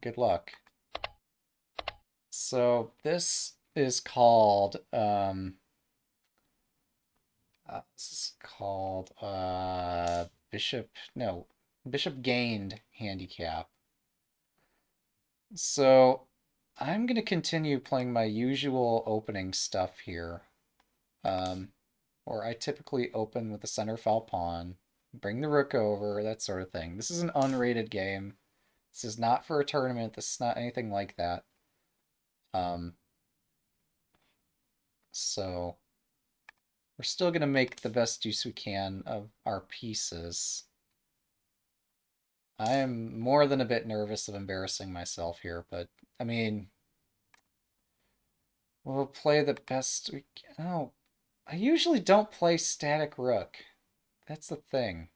Good luck. So this is called Bishop Gained Handicap. So I'm going to continue playing my usual opening stuff here, where I typically open with the center foul pawn, bring the rook over, that sort of thing. This is an unrated game. This is not for a tournament. This is not anything like that. So we're still going to make the best use we can of our pieces. I am more than a bit nervous of embarrassing myself here, but, I mean, we'll play the best we can. Oh, I usually don't play static rook. That's the thing.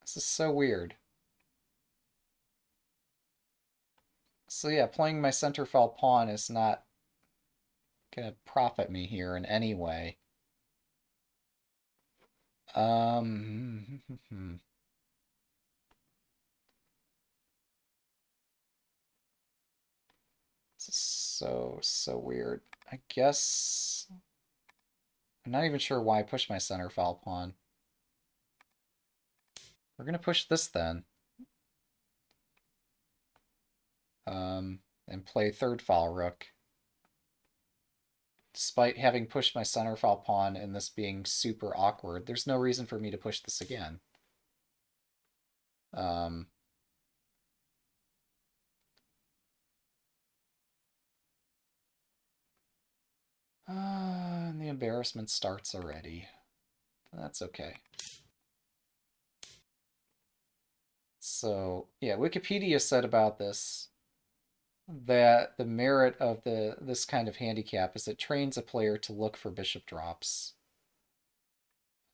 This is so weird. So yeah, playing my center foul pawn is not going to profit me here in any way. This is so weird. I guess I'm not even sure why I pushed my center foul pawn. We're going to push this then. And play third foul rook. Despite having pushed my center foul pawn and this being super awkward, there's no reason for me to push this again. And the embarrassment starts already. That's okay. So, yeah, Wikipedia said about this that the merit of this kind of handicap is it trains a player to look for bishop drops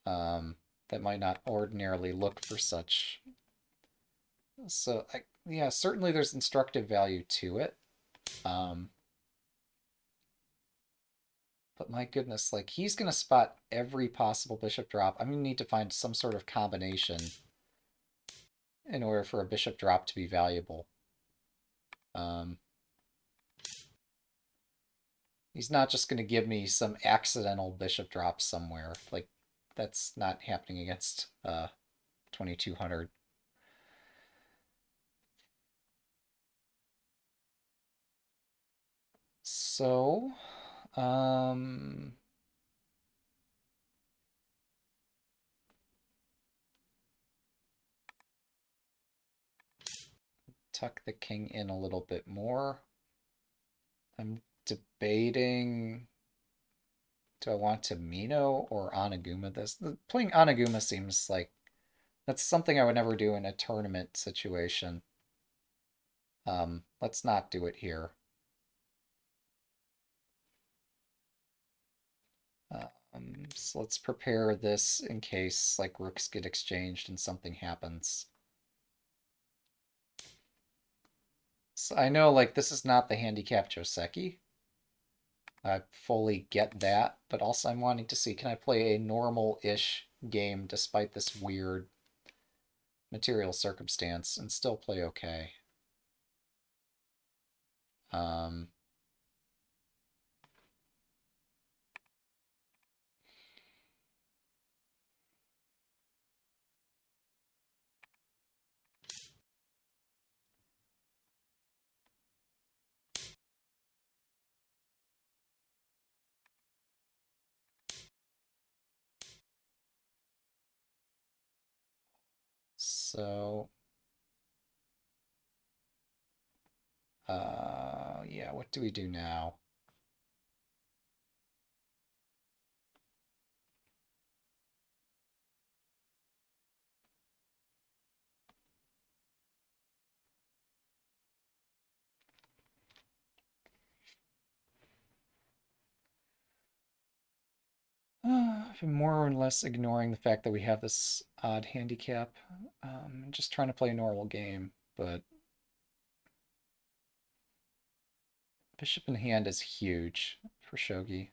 that might not ordinarily look for such. So, yeah, certainly there's instructive value to it. But my goodness, like, he's going to spot every possible bishop drop. I'm going to need to find some sort of combination in order for a bishop drop to be valuable. He's not just going to give me some accidental bishop drop somewhere. Like, that's not happening against 2200. So, tuck the king in a little bit more. I'm debating, do I want to Mino or Anaguma this? Playing Anaguma seems like that's something I would never do in a tournament situation. Let's not do it here. So let's prepare this in case like rooks get exchanged and something happens. So I know, like, this is not the handicap Joseki. I fully get that, but also I'm wanting to see, can I play a normal-ish game despite this weird material circumstance and still play okay? So, yeah, what do we do now? More or less ignoring the fact that we have this odd handicap. Just trying to play a normal game, but bishop in hand is huge for Shogi.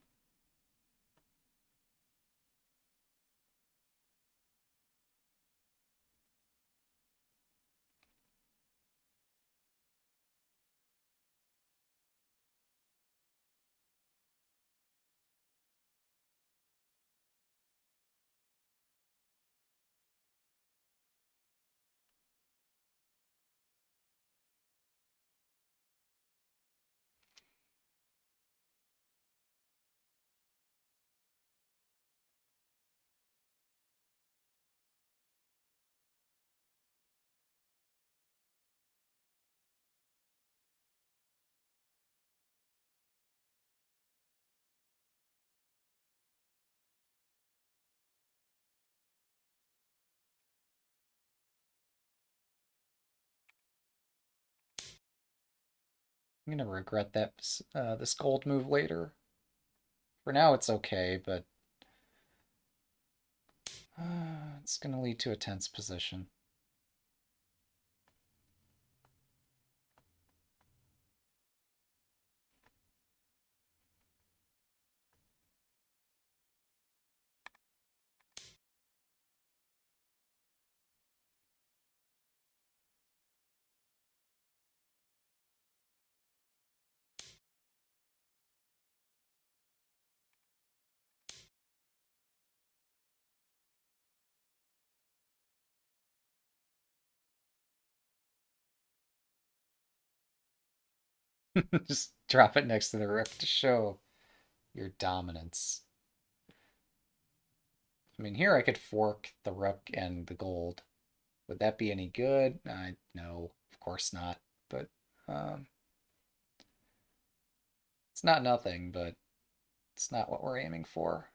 I'm gonna regret that this gold move later. For now it's okay, but it's gonna lead to a tense position. Just drop it next to the rook to show your dominance. I mean, here I could fork the rook and the gold. Would that be any good? No, of course not. But it's not nothing, but it's not what we're aiming for.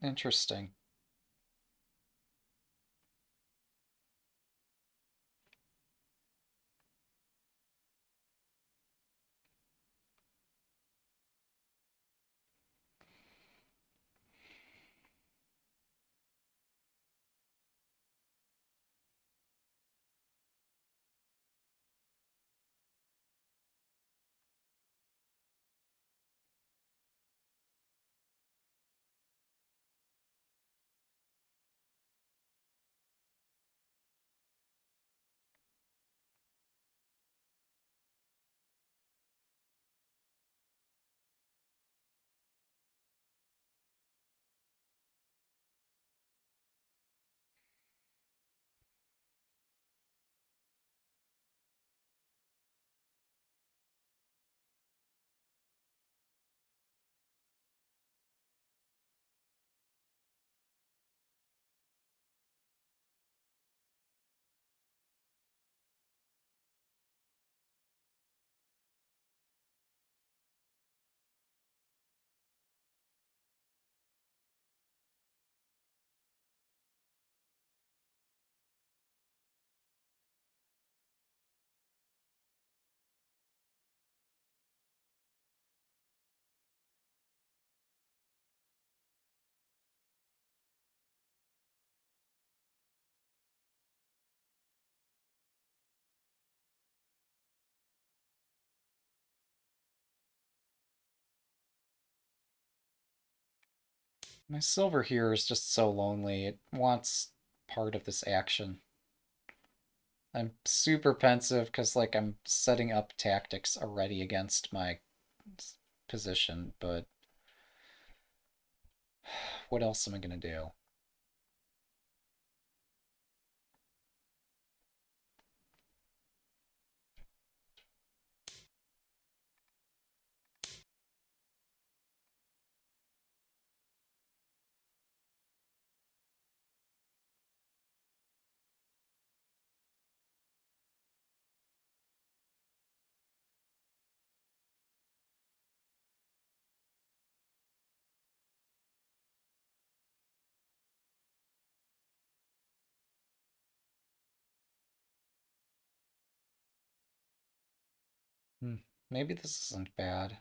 Interesting. My silver here is just so lonely. It wants part of this action. I'm super pensive because, like, I'm setting up tactics already against my position, but what else am I going to do? Maybe this isn't bad.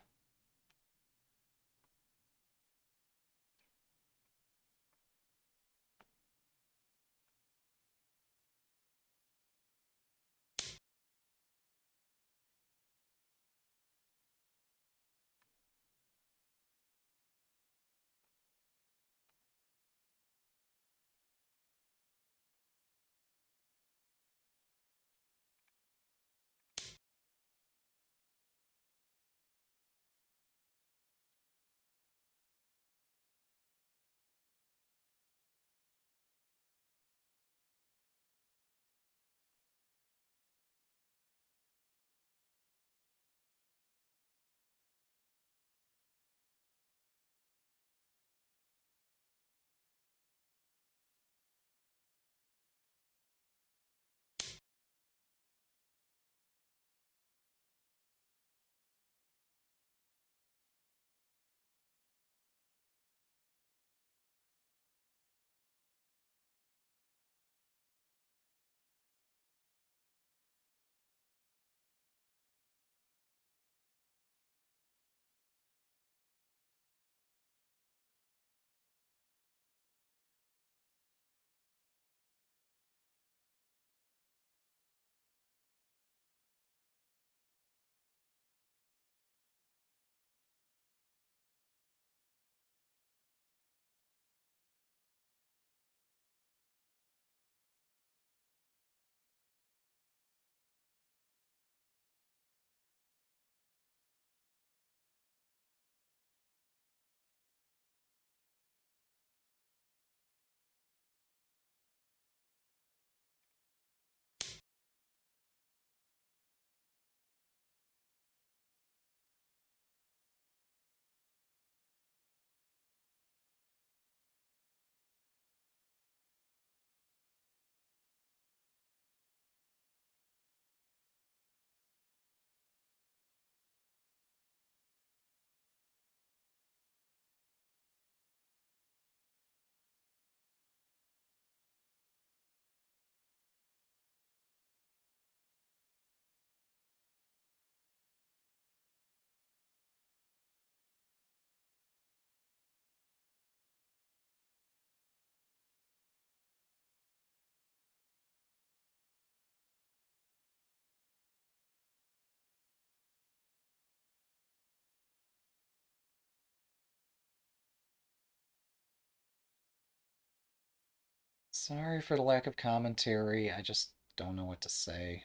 Sorry for the lack of commentary. I just don't know what to say.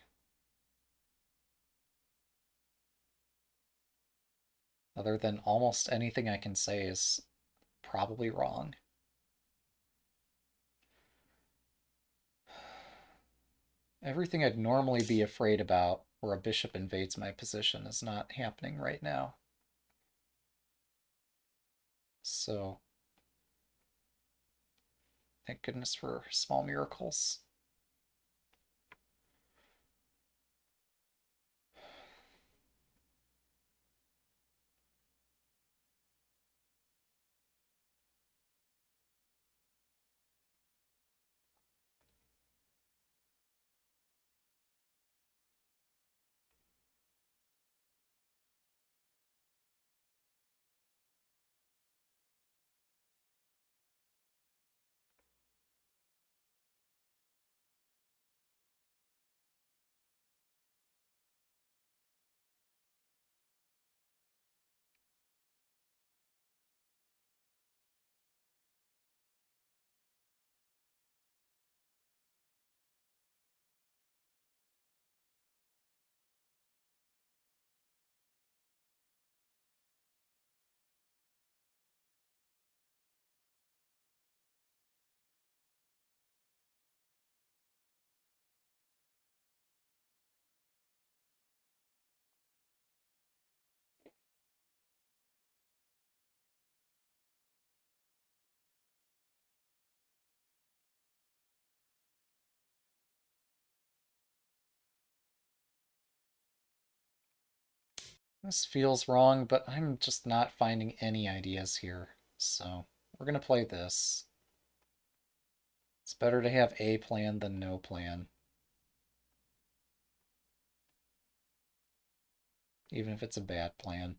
Other than almost anything I can say is probably wrong. Everything I'd normally be afraid about where a bishop invades my position is not happening right now. So, thank goodness for small miracles. This feels wrong, but I'm just not finding any ideas here, so we're going to play this. It's better to have a plan than no plan. Even if it's a bad plan.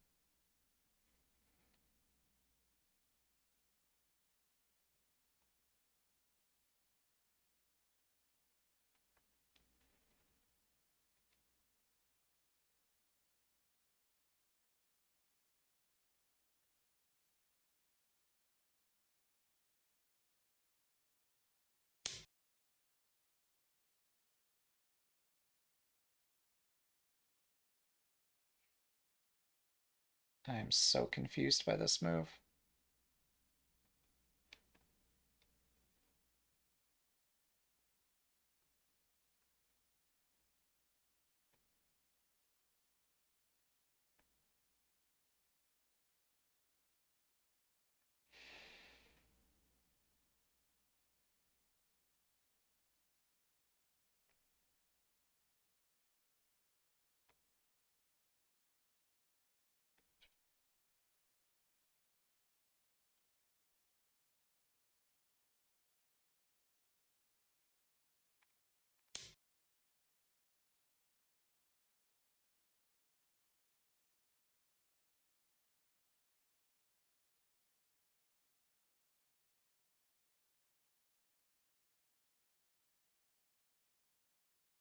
I am so confused by this move.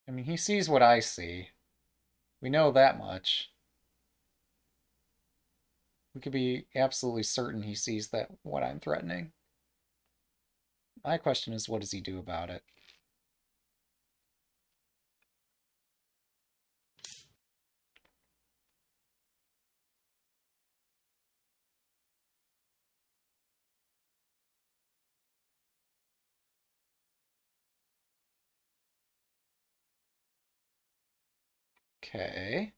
I mean, he sees what I see. We know that much. We could be absolutely certain he sees that what I'm threatening. My question is, what does he do about it? Okay.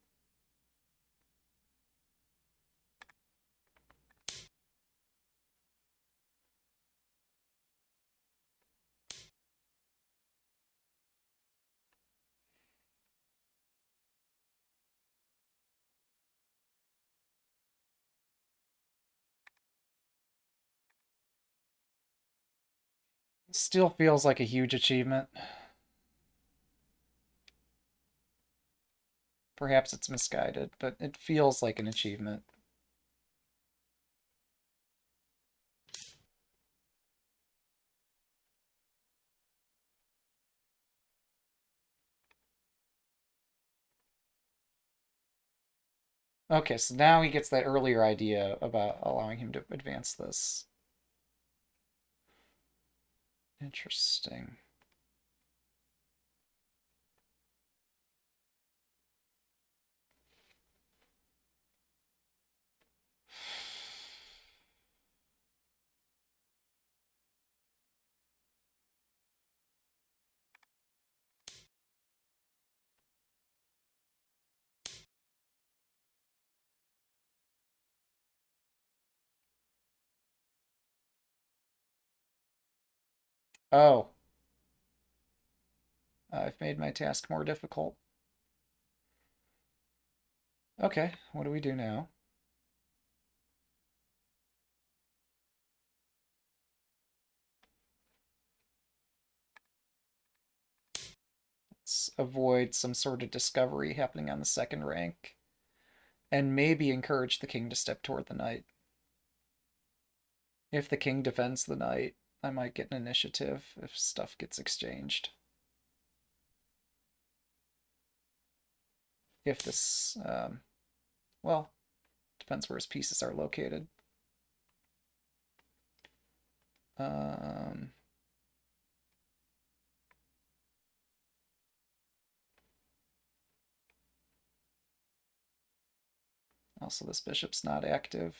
Still feels like a huge achievement. Perhaps it's misguided, but it feels like an achievement. Okay, so now he gets that earlier idea about allowing him to advance this. Interesting. Oh, I've made my task more difficult. Okay, what do we do now? Let's avoid some sort of discovery happening on the second rank, and maybe encourage the king to step toward the knight. If the king defends the knight, I might get an initiative if stuff gets exchanged. If this, well, depends where his pieces are located. Also, this bishop's not active.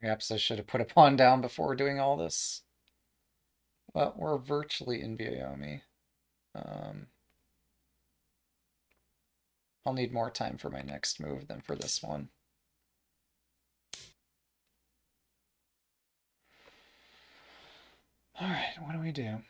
Perhaps I should have put a pawn down before doing all this. But we're virtually in Byoyomi. I'll need more time for my next move than for this one. All right, what do we do?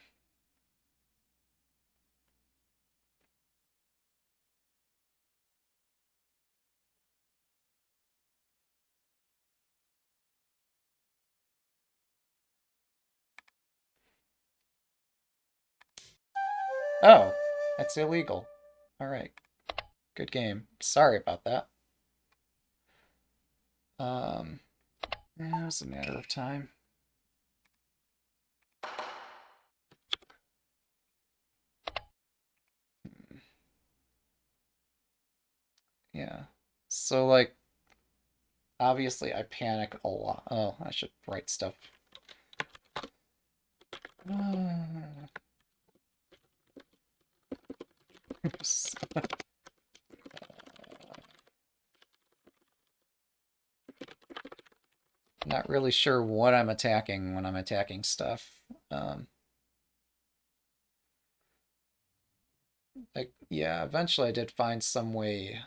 Oh, that's illegal. All right. Good game. Sorry about that. It was a matter of time. Yeah. So, like, obviously I panic a lot. Oh, I should write stuff. Oops. Not really sure what I'm attacking when I'm attacking stuff. Like, yeah, eventually I did find some way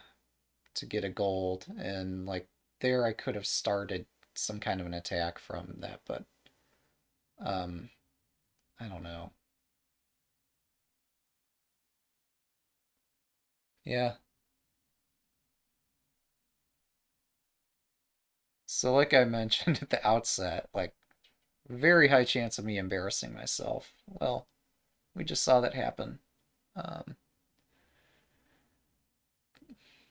to get a gold, and like there I could have started some kind of an attack from that, but I don't know. Yeah. So like I mentioned at the outset, like, very high chance of me embarrassing myself. Well, we just saw that happen.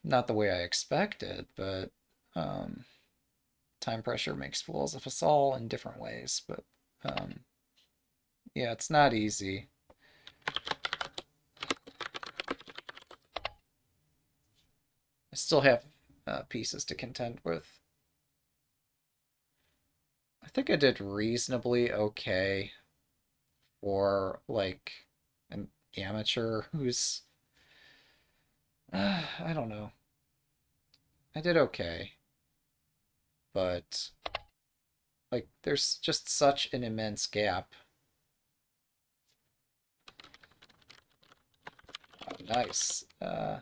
Not the way I expected, but time pressure makes fools of us all in different ways. But yeah, it's not easy. I still have pieces to contend with. I think I did reasonably okay for, like, an amateur who's... I don't know. I did okay. But, like, there's just such an immense gap. Oh, nice. Nice.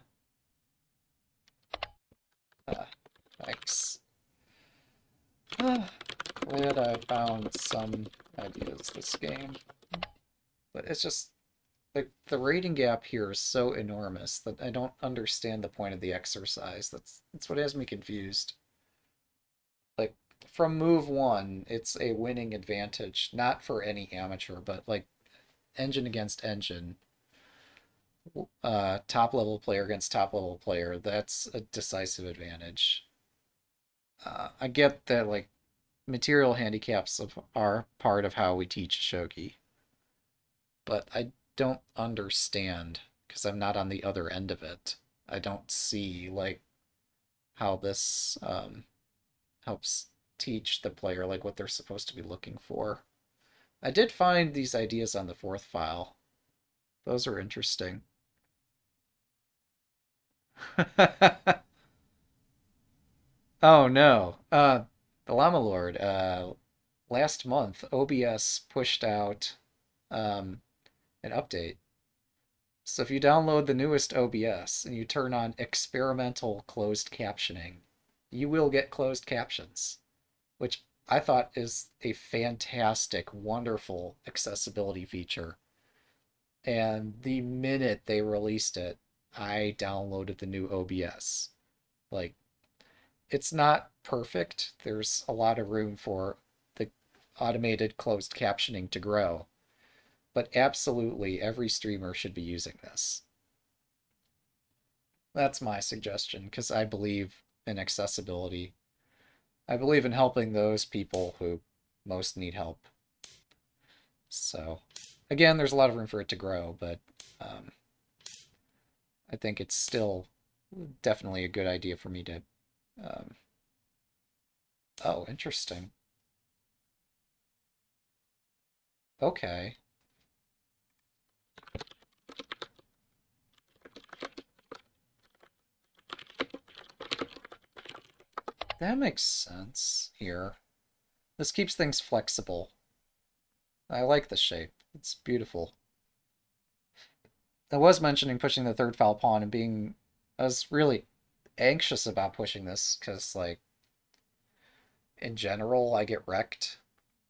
Glad I found some ideas this game. But it's just, like, the rating gap here is so enormous that I don't understand the point of the exercise. That's what has me confused. Like, from move one, it's a winning advantage, not for any amateur, but, like, engine against engine, top-level player against top-level player, that's a decisive advantage. I get that, like, material handicaps are part of how we teach Shogi, but I don't understand, because I'm not on the other end of it. I don't see, like, how this helps teach the player, like, what they're supposed to be looking for. I did find these ideas on the fourth file. Those are interesting. Oh no, the Llama Lord, last month OBS pushed out an update. So if you download the newest OBS and you turn on experimental closed captioning, you will get closed captions, which I thought is a fantastic, wonderful accessibility feature. And the minute they released it, I downloaded the new OBS. Like, it's not perfect. There's a lot of room for the automated closed captioning to grow. But absolutely, every streamer should be using this. That's my suggestion, because I believe in accessibility. I believe in helping those people who most need help. So, again, there's a lot of room for it to grow, but I think it's still definitely a good idea for me to... Oh, interesting. Okay. That makes sense here. This keeps things flexible. I like the shape. It's beautiful. I was mentioning pushing the third foul pawn and being... I was really anxious about pushing this because, like, in general, I get wrecked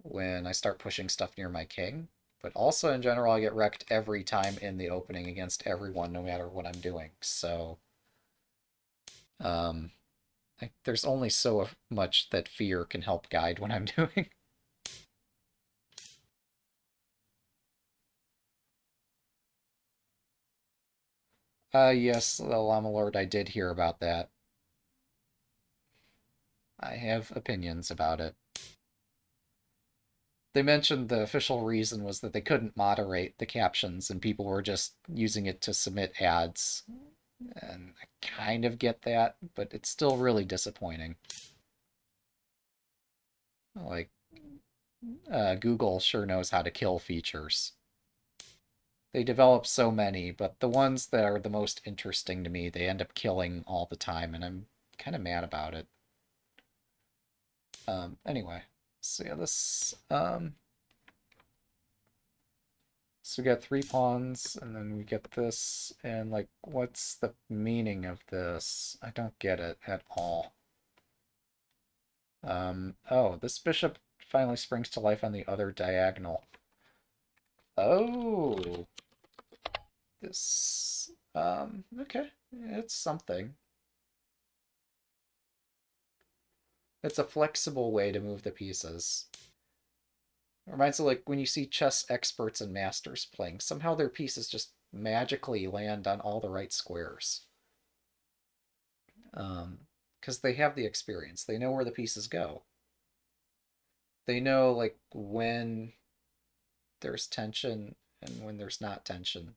when I start pushing stuff near my king. But also, in general, I get wrecked every time in the opening against everyone, no matter what I'm doing. So... there's only so much that fear can help guide what I'm doing. Yes, the Llama Lord, I did hear about that. I have opinions about it. They mentioned the official reason was that they couldn't moderate the captions and people were just using it to submit ads. And I kind of get that, but it's still really disappointing. Like, Google sure knows how to kill features. They develop so many, but the ones that are the most interesting to me, they end up killing all the time, and I'm kind of mad about it. Anyway, so yeah, this... So we got three pawns, and then we get this, and, like, what's the meaning of this? I don't get it at all. Oh, this bishop finally springs to life on the other diagonal. Oh! This... okay. It's something. It's a flexible way to move the pieces. Reminds me, like, when you see chess experts and masters playing, somehow their pieces just magically land on all the right squares. Because they have the experience. They know where the pieces go. They know, like, when there's tension and when there's not tension.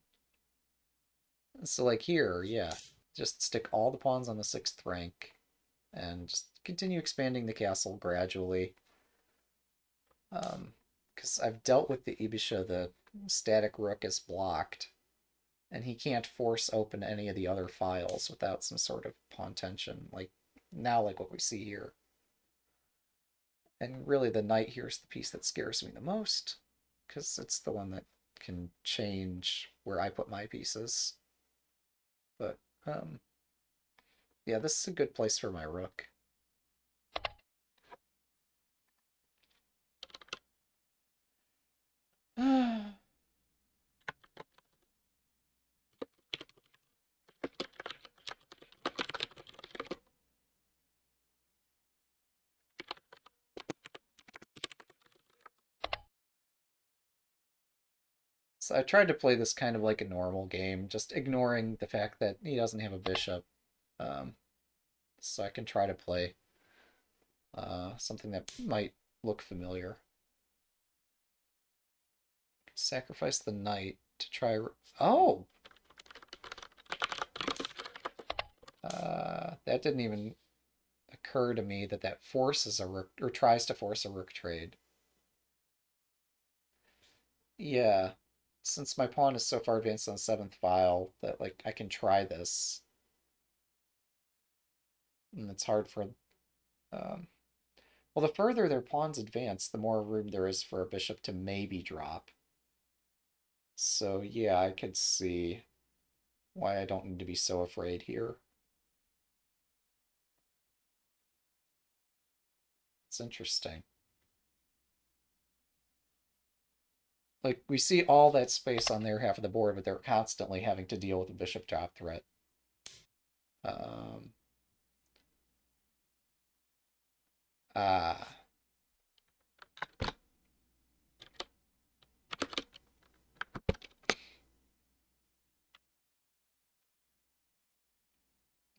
So, like, here, yeah, just stick all the pawns on the 6th rank and just continue expanding the castle gradually. Because I've dealt with the Ibisha, the static rook is blocked, and he can't force open any of the other files without some sort of pawn tension, like now, like what we see here. And really the knight here is the piece that scares me the most, because it's the one that can change where I put my pieces. But, yeah, this is a good place for my rook. So I tried to play this kind of like a normal game, just ignoring the fact that he doesn't have a bishop. So I can try to play something that might look familiar. Sacrifice the knight to try... Oh! That didn't even occur to me that that forces a rook, or tries to force a rook trade. Yeah. Since my pawn is so far advanced on the 7th file that, like, I can try this. And it's hard for... well, the further their pawns advance, the more room there is for a bishop to maybe drop. So, yeah, I could see why I don't need to be so afraid here. It's interesting. Like, we see all that space on their half of the board, but they're constantly having to deal with a bishop drop threat.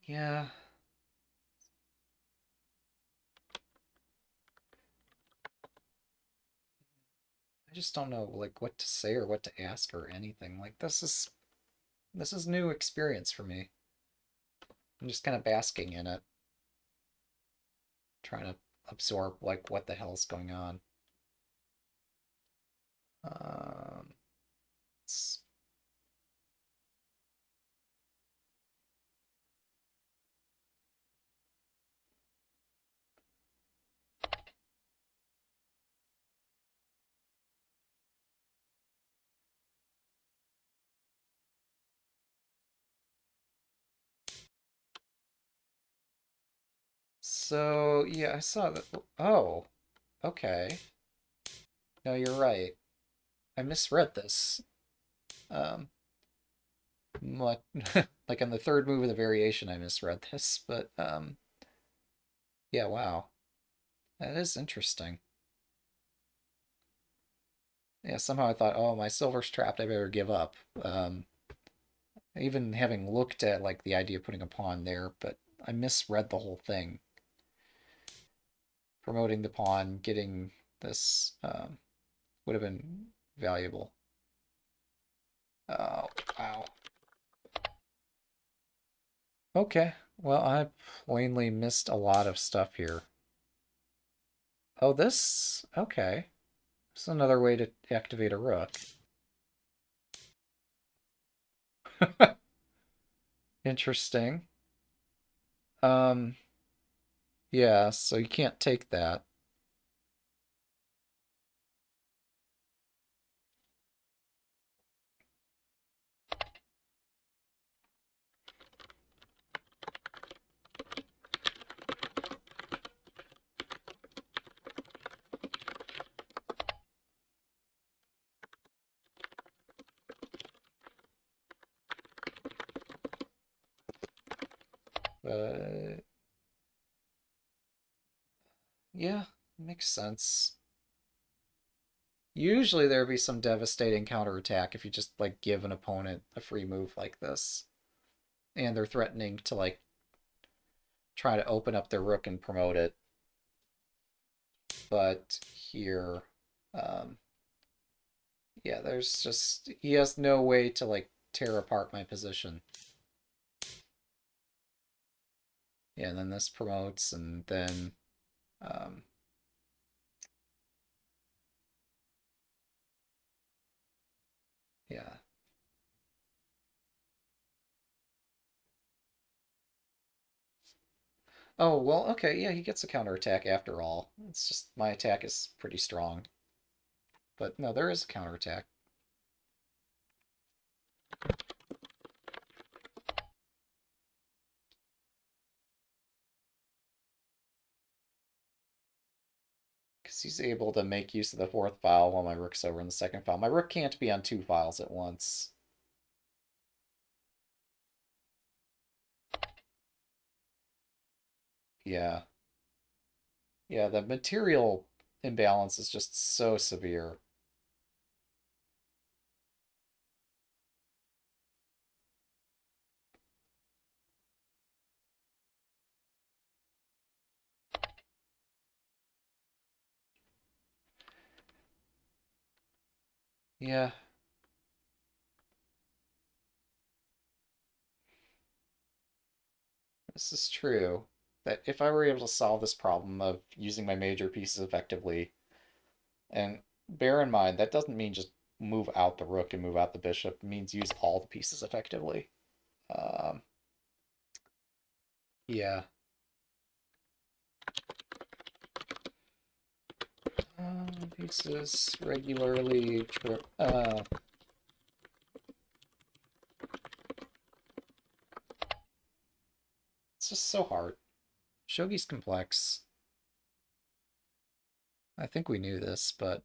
Yeah. I just don't know, like, what to say or what to ask or anything. Like, this is new experience for me. I'm just kind of basking in it. Trying to absorb, like, what the hell's going on. It's... So, yeah, I saw that. Oh, okay. No, you're right. I misread this. But, like on the third move of the variation, I misread this, but, yeah, wow. That is interesting. Yeah, somehow I thought, oh, my silver's trapped, I better give up. Even having looked at, like, the idea of putting a pawn there, but I misread the whole thing. Promoting the pawn, getting this would have been valuable. Oh, wow. Okay, well, I plainly missed a lot of stuff here. Oh, this? Okay. This is another way to activate a rook. Interesting. Yeah, so you can't take that. But... yeah, makes sense. Usually there'd be some devastating counterattack if you just, like, give an opponent a free move like this. And they're threatening to, like, try to open up their rook and promote it. But here, yeah, there's just... he has no way to, like, tear apart my position. Yeah, and then this promotes, and then yeah. Oh, well, okay, yeah, he gets a counterattack after all. It's just my attack is pretty strong. But no, there is a counterattack. Because he's able to make use of the fourth file while my rook's over in the second file. My rook can't be on two files at once. Yeah. Yeah, the material imbalance is just so severe. Yeah. This is true. That if I were able to solve this problem of using my major pieces effectively, and bear in mind, that doesn't mean just move out the rook and move out the bishop. It means use all the pieces effectively. Yeah. Pieces regularly it's just so hard. Shogi's complex. I think we knew this, but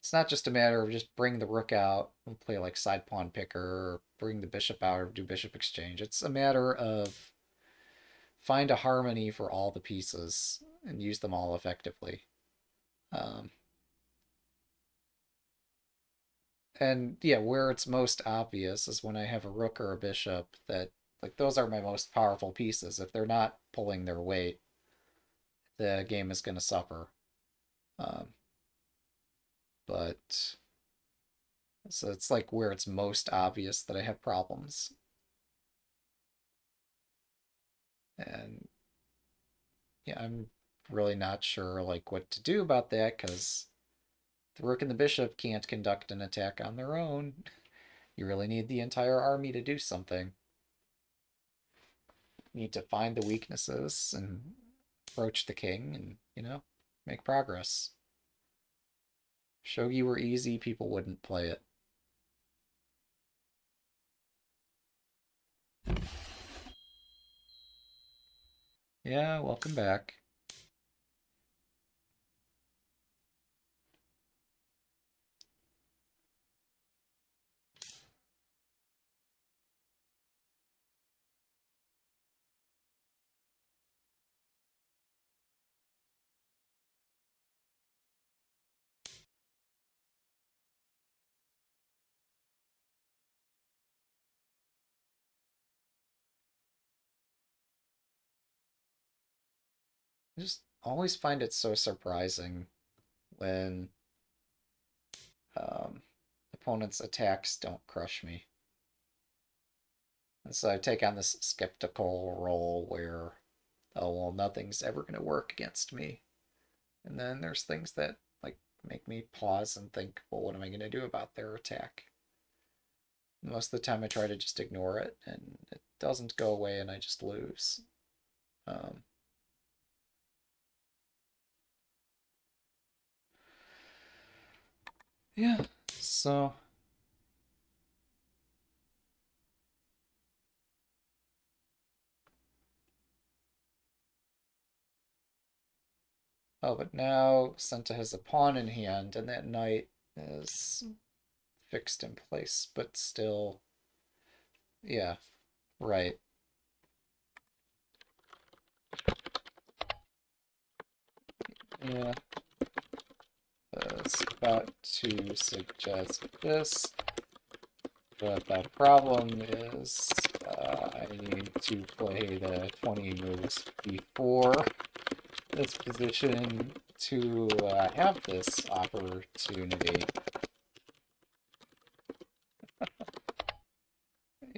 it's not just a matter of just bring the rook out and play like side pawn picker, or bring the bishop out or do bishop exchange. It's a matter of find a harmony for all the pieces and use them all effectively. And yeah, where it's most obvious is when I have a rook or a bishop that, like, those are my most powerful pieces. If they're not pulling their weight, the game is going to suffer. But so it's like where it's most obvious that I have problems. And yeah, I'm really not sure like what to do about that, because the rook and the bishop can't conduct an attack on their own. You really need the entire army to do something. You need to find the weaknesses and approach the king and, you know, make progress. If Shogi were easy, people wouldn't play it. Yeah, welcome back. I just always find it so surprising when opponents' attacks don't crush me. And so I take on this skeptical role where, oh, well, nothing's ever going to work against me. And then there's things that, like, make me pause and think, well, what am I going to do about their attack? Most of the time I try to just ignore it, and it doesn't go away, and I just lose. Yeah, so oh, but now Senta has a pawn in hand, and that knight is fixed in place, but still, yeah, right. Yeah. It's about to suggest this, but the problem is I need to play the 20 moves before this position to have this opportunity.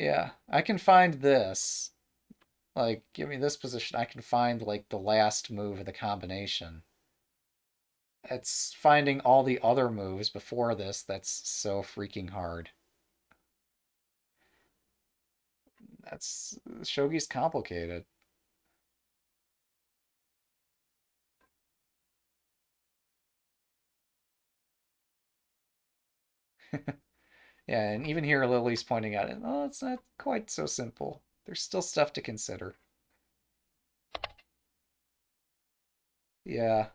Yeah, I can find this. Like, give me this position. I can find, like, the last move of the combination. It's finding all the other moves before this that's so freaking hard. That's... Shogi's complicated. Yeah, and even here Lily's pointing out, oh, it's not quite so simple. There's still stuff to consider. Yeah.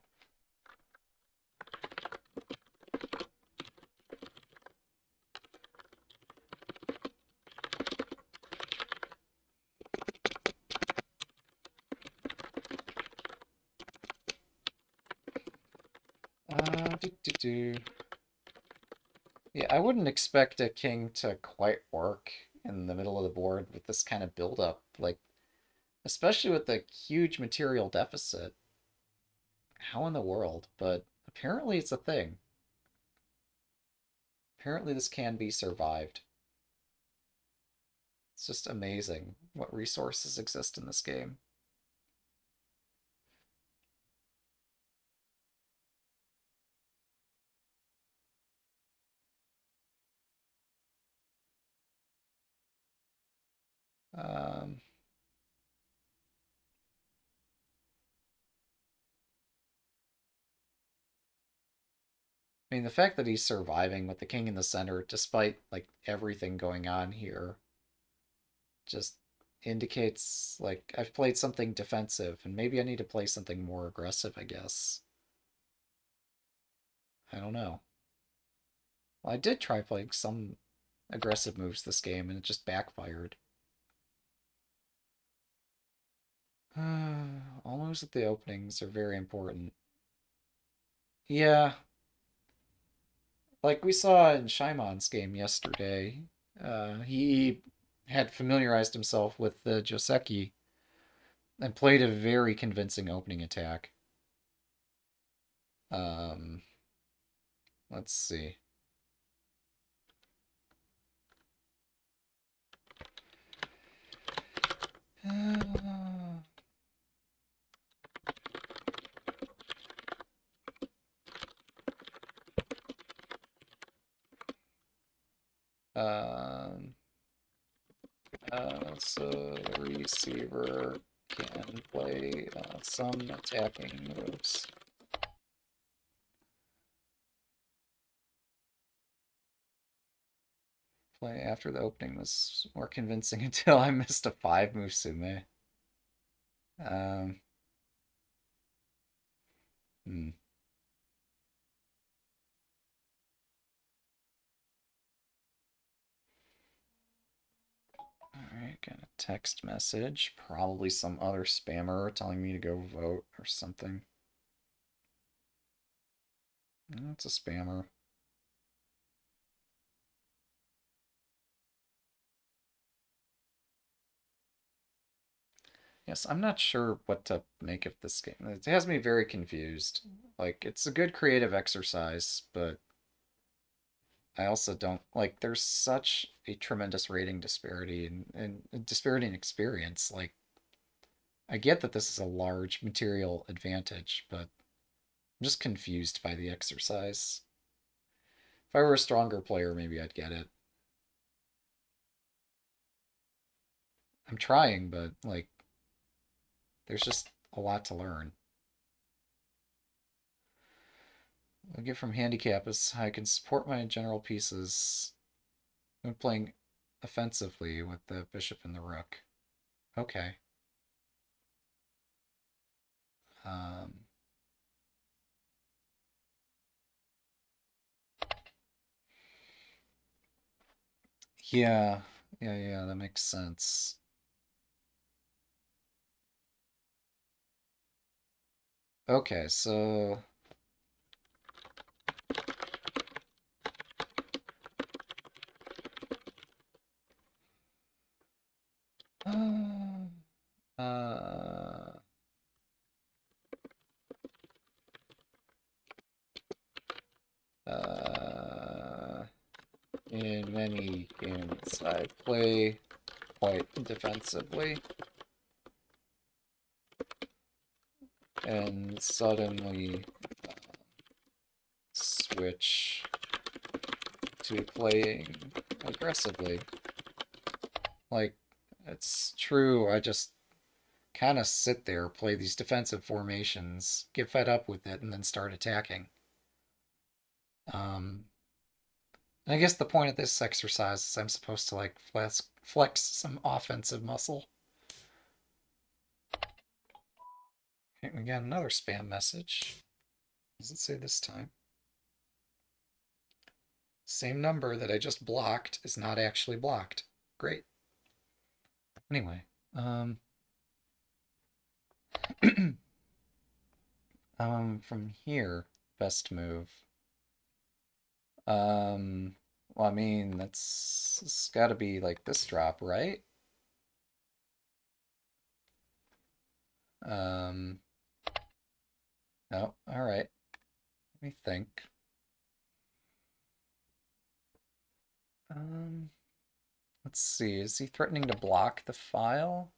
Yeah, I wouldn't expect a king to quite work in the middle of the board with this kind of buildup, like, especially with the huge material deficit. How in the world? But apparently it's a thing. Apparently this can be survived. It's just amazing what resources exist in this game. I mean, the fact that he's surviving with the king in the center, despite, like, everything going on here, just indicates, like, I've played something defensive, and maybe I need to play something more aggressive, I guess. I don't know. Well, I did try playing some aggressive moves this game, and it just backfired. All moves at the openings are very important. Yeah. Like we saw in Shaimon's game yesterday, he had familiarized himself with the Joseki and played a very convincing opening attack. Let's see. So the receiver can play some attacking moves. Play after the opening was more convincing until I missed a 5-move Sume. Alright, got a text message. Probably some other spammer telling me to go vote or something. That's a spammer. Yes, I'm not sure what to make of this game. It has me very confused. Like, it's a good creative exercise, but I also don't, like, there's such a tremendous rating disparity and disparity in experience. Like, I get that this is a large material advantage, but I'm just confused by the exercise. If I were a stronger player, maybe I'd get it. I'm trying, but, like, there's just a lot to learn. What I get from handicap is I can support my general pieces when playing offensively with the bishop and the rook. Okay. Yeah, that makes sense. Okay, so... in many games I play quite defensively. And suddenly switch to playing aggressively. Like, it's true, I just kind of sit there, play these defensive formations, get fed up with it, and then start attacking. And I guess the point of this exercise is I'm supposed to, like, flex some offensive muscle. Okay, we got another spam message. What does it say this time? Same number that I just blocked is not actually blocked. Great. Anyway, from here, best move. Well, I mean, it's got to be like this drop, right? No, all right. Let me think. Let's see, is he threatening to block the file?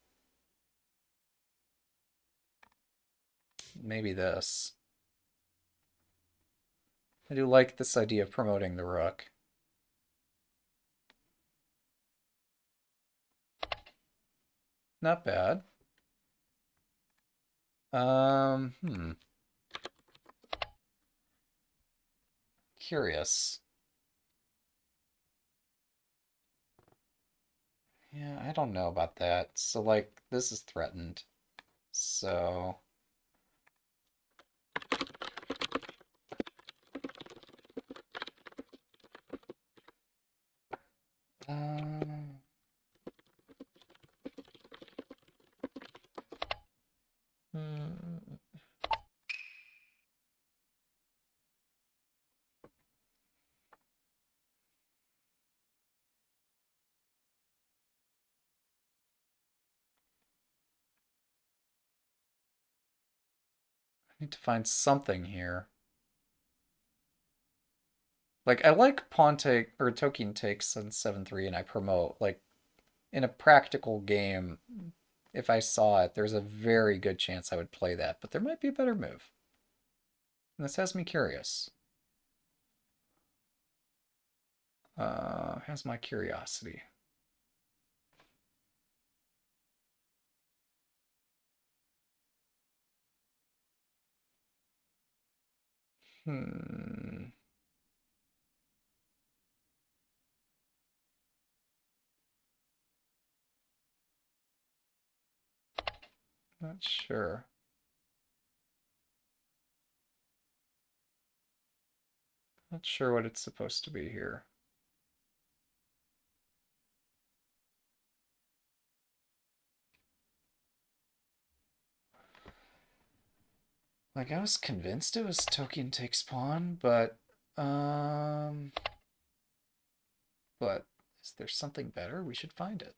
Maybe this. I do like this idea of promoting the rook. Not bad. Curious. Yeah, I don't know about that. So, like, this is threatened. So... I need to find something here. Like, I like pawn take, or token takes on 7-3, and I promote. Like, in a practical game, if I saw it, there's a very good chance I would play that. But there might be a better move. And this has me curious. Has my curiosity. Not sure. Not sure what it's supposed to be here. Like, I was convinced it was Tolkien takes pawn, but is there something better? We should find it.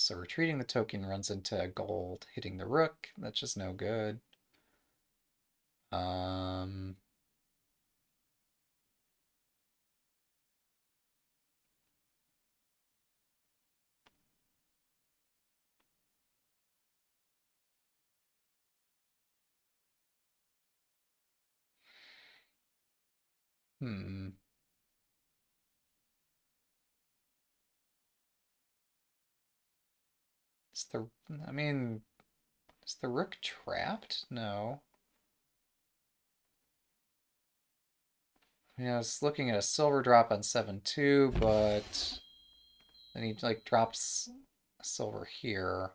So retreating the token runs into gold, hitting the rook. That's just no good. I mean, is the rook trapped? No. Yeah, I was looking at a silver drop on 7-2, but then he, like, drops a silver here.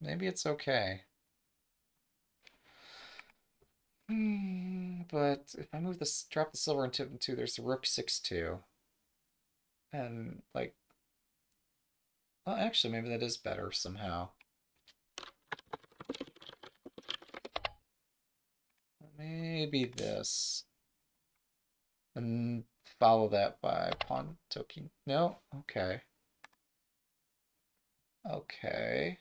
Maybe it's okay. But if I move this, drop the silver into 7-2, there's the rook 6-2. And like, well, actually, maybe that is better somehow. Maybe this. And follow that by pawn token. No? Okay. Okay.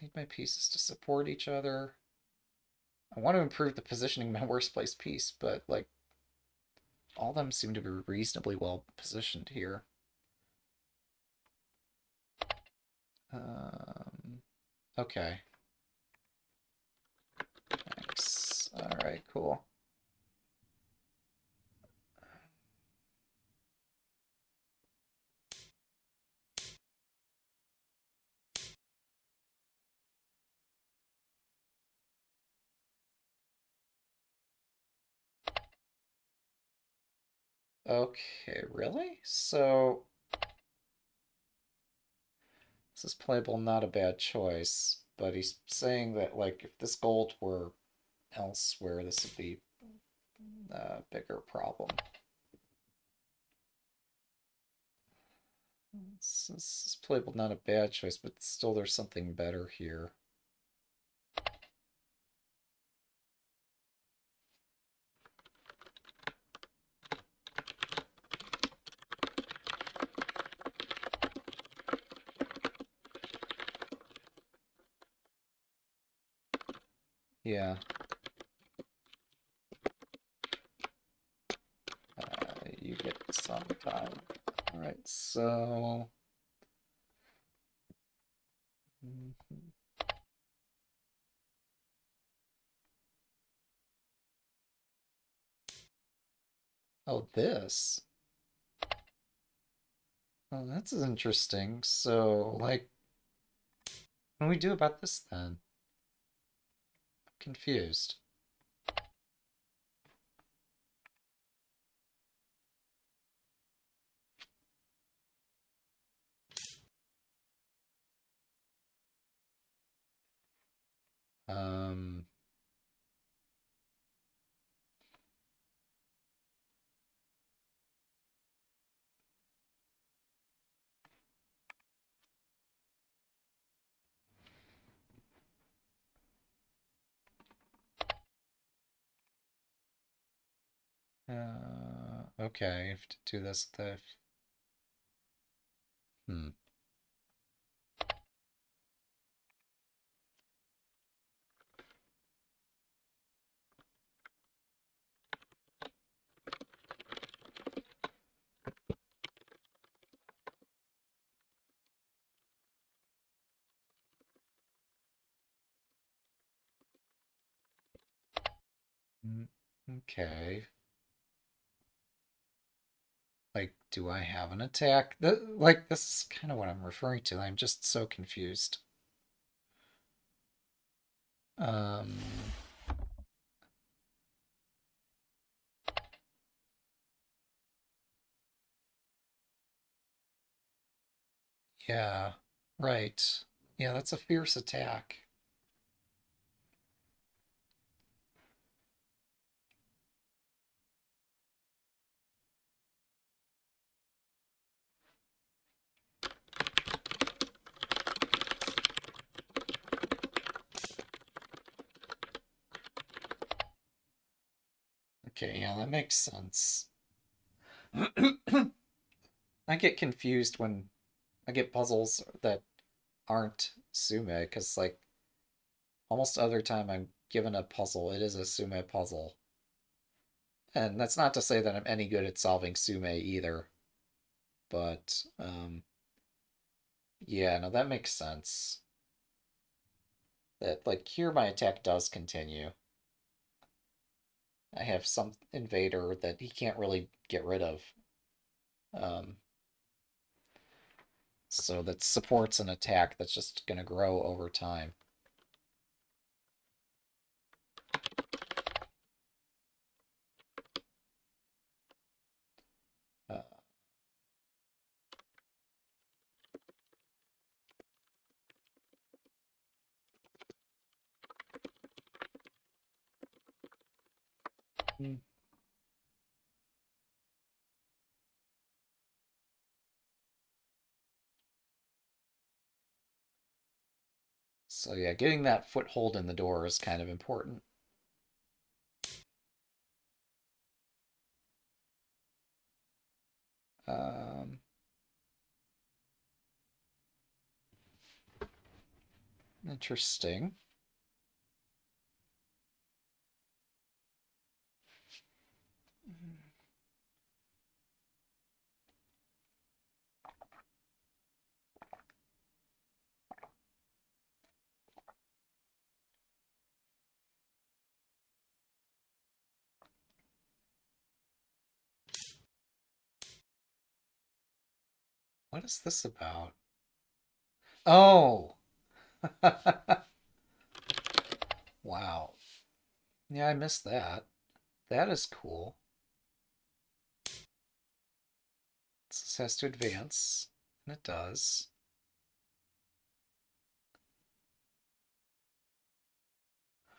Need my pieces to support each other. I want to improve the positioning of my worst placed piece, but like all of them seem to be reasonably well positioned here. Okay. Thanks. All right, cool. Okay, really? So this is playable, not a bad choice, but he's saying that, like, if this gold were elsewhere, this would be a bigger problem. This is playable, not a bad choice, but still there's something better here. Yeah. You get some time. All right, so... Oh, this? Oh, that's interesting. So, like, what do we do about this then? Confused. Okay, I have to do this with the... Okay. Like, do I have an attack? Like, this is kind of what I'm referring to. I'm just so confused. Yeah, right. Yeah, that's a fierce attack. Okay, yeah, that makes sense. I get confused when I get puzzles that aren't Sume, because, like, almost other time I'm given a puzzle, it is a Sume puzzle. And that's not to say that I'm any good at solving Sume either. But, yeah, no, that makes sense. That, like, here my attack does continue. I have some invader that he can't really get rid of. So that supports an attack that's just going to grow over time. So yeah, getting that foothold in the door is kind of important. Interesting. What is this about? Oh! Wow. Yeah, I missed that. That is cool. This has to advance, and it does.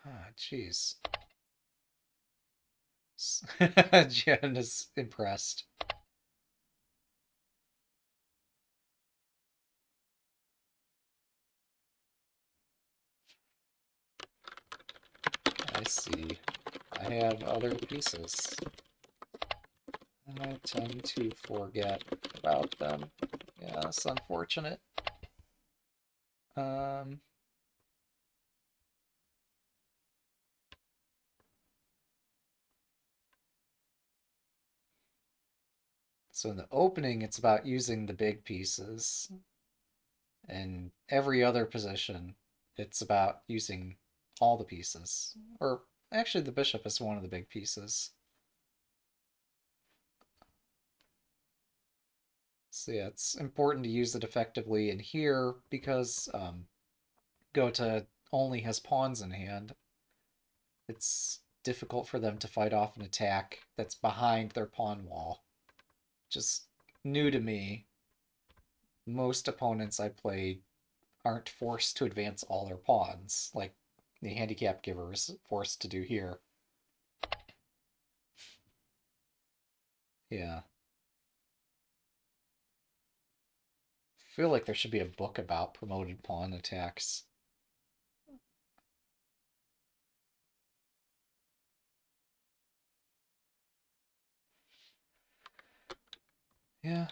Ah, jeez. Jen is impressed. I see. I have other pieces. I tend to forget about them. Yeah, that's unfortunate. So in the opening, it's about using the big pieces. And every other position, it's about using all the pieces, or actually the bishop is one of the big pieces. So yeah, it's important to use it effectively in here because Gota only has pawns in hand. It's difficult for them to fight off an attack that's behind their pawn wall. Just new to me. Most opponents I played aren't forced to advance all their pawns, like the handicap giver is forced to do here. Yeah. I feel like there should be a book about promoted pawn attacks. Yeah.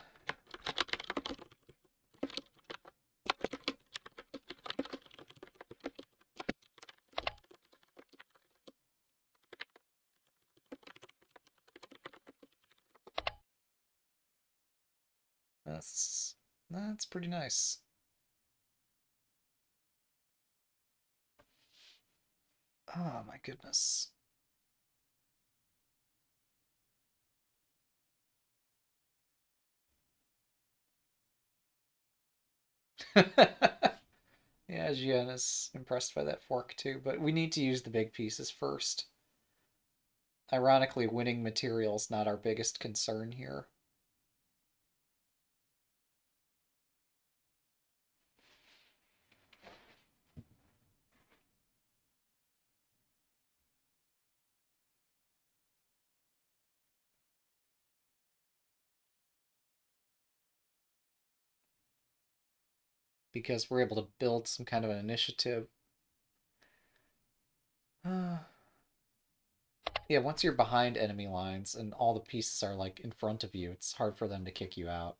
That's pretty nice. Oh my goodness. Yeah, Gyan is impressed by that fork too, but we need to use the big pieces first. Ironically, winning material's not our biggest concern here. Because we're able to build some kind of an initiative. Yeah, once you're behind enemy lines and all the pieces are like in front of you, it's hard for them to kick you out.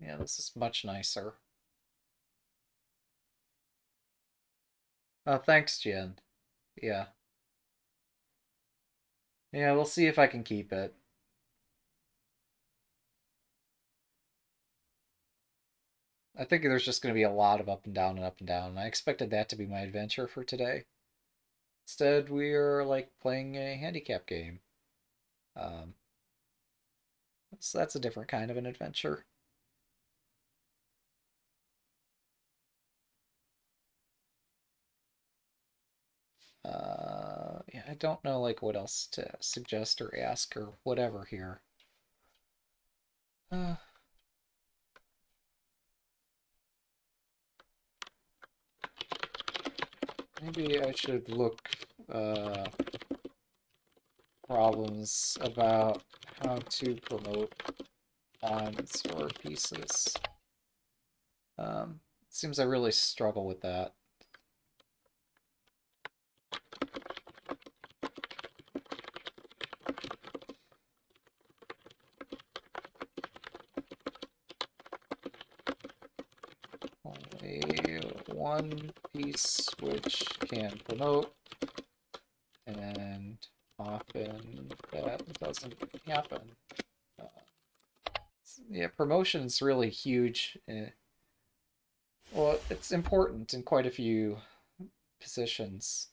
Yeah, this is much nicer. Oh, thanks, Jen. Yeah. Yeah, we'll see if I can keep it. I think there's just going to be a lot of up and down and up and down. And I expected that to be my adventure for today. Instead, we are like playing a handicap game. So that's a different kind of an adventure. Yeah, I don't know like what else to suggest or ask or whatever here. Maybe I should look problems about how to promote pawns or pieces. It seems I really struggle with that. One piece which can promote, and often that doesn't happen. Yeah, promotion's really huge. Well, it's important in quite a few positions.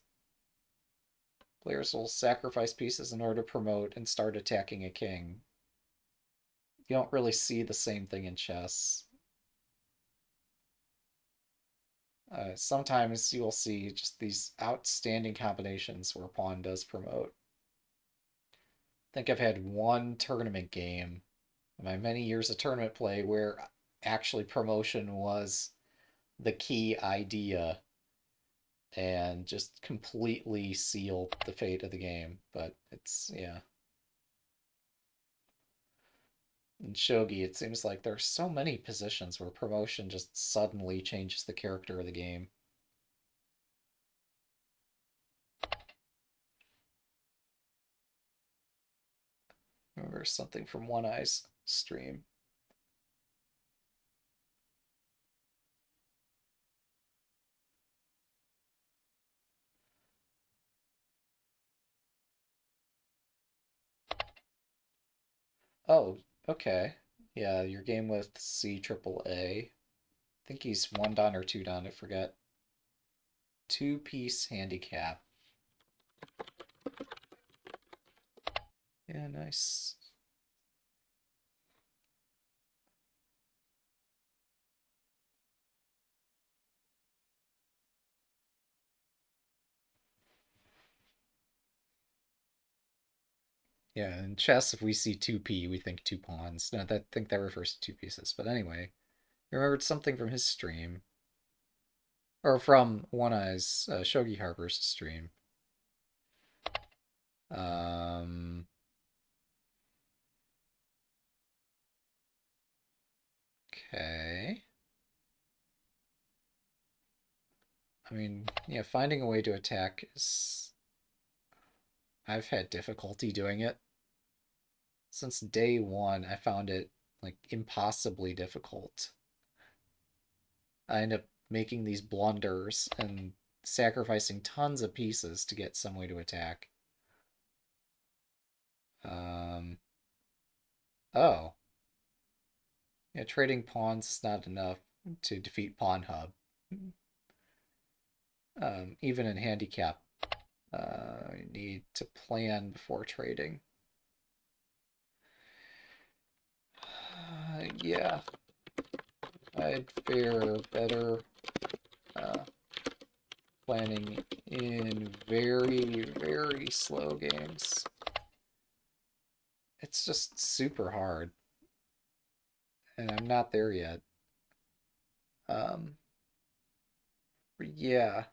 Players will sacrifice pieces in order to promote and start attacking a king. You don't really see the same thing in chess. Sometimes you'll see just these outstanding combinations where pawn does promote. I think I've had one tournament game in my many years of tournament play where actually promotion was the key idea and just completely sealed the fate of the game. But it's, yeah. In Shogi, it seems like there are so many positions where promotion just suddenly changes the character of the game. Remember something from One-Eyes stream. Oh. Okay, yeah, your game with CAAA. I think he's 1 down or 2 down, I forget. 2-piece handicap. Yeah, nice. Yeah, in chess, if we see 2p, we think 2 pawns. No, I think that refers to 2 pieces. But anyway, you remembered something from his stream. Or from One-Eyes, Shogi Harbor's stream. Okay. I mean, yeah, finding a way to attack is... I've had difficulty doing it. Since day one, I found it, like, impossibly difficult. I end up making these blunders and sacrificing tons of pieces to get some way to attack. Oh. Yeah, trading pawns is not enough to defeat PawnHub. Even in handicap. You need to plan before trading. Yeah, I'd fare better planning in very, very slow games. It's just super hard, and I'm not there yet. Yeah.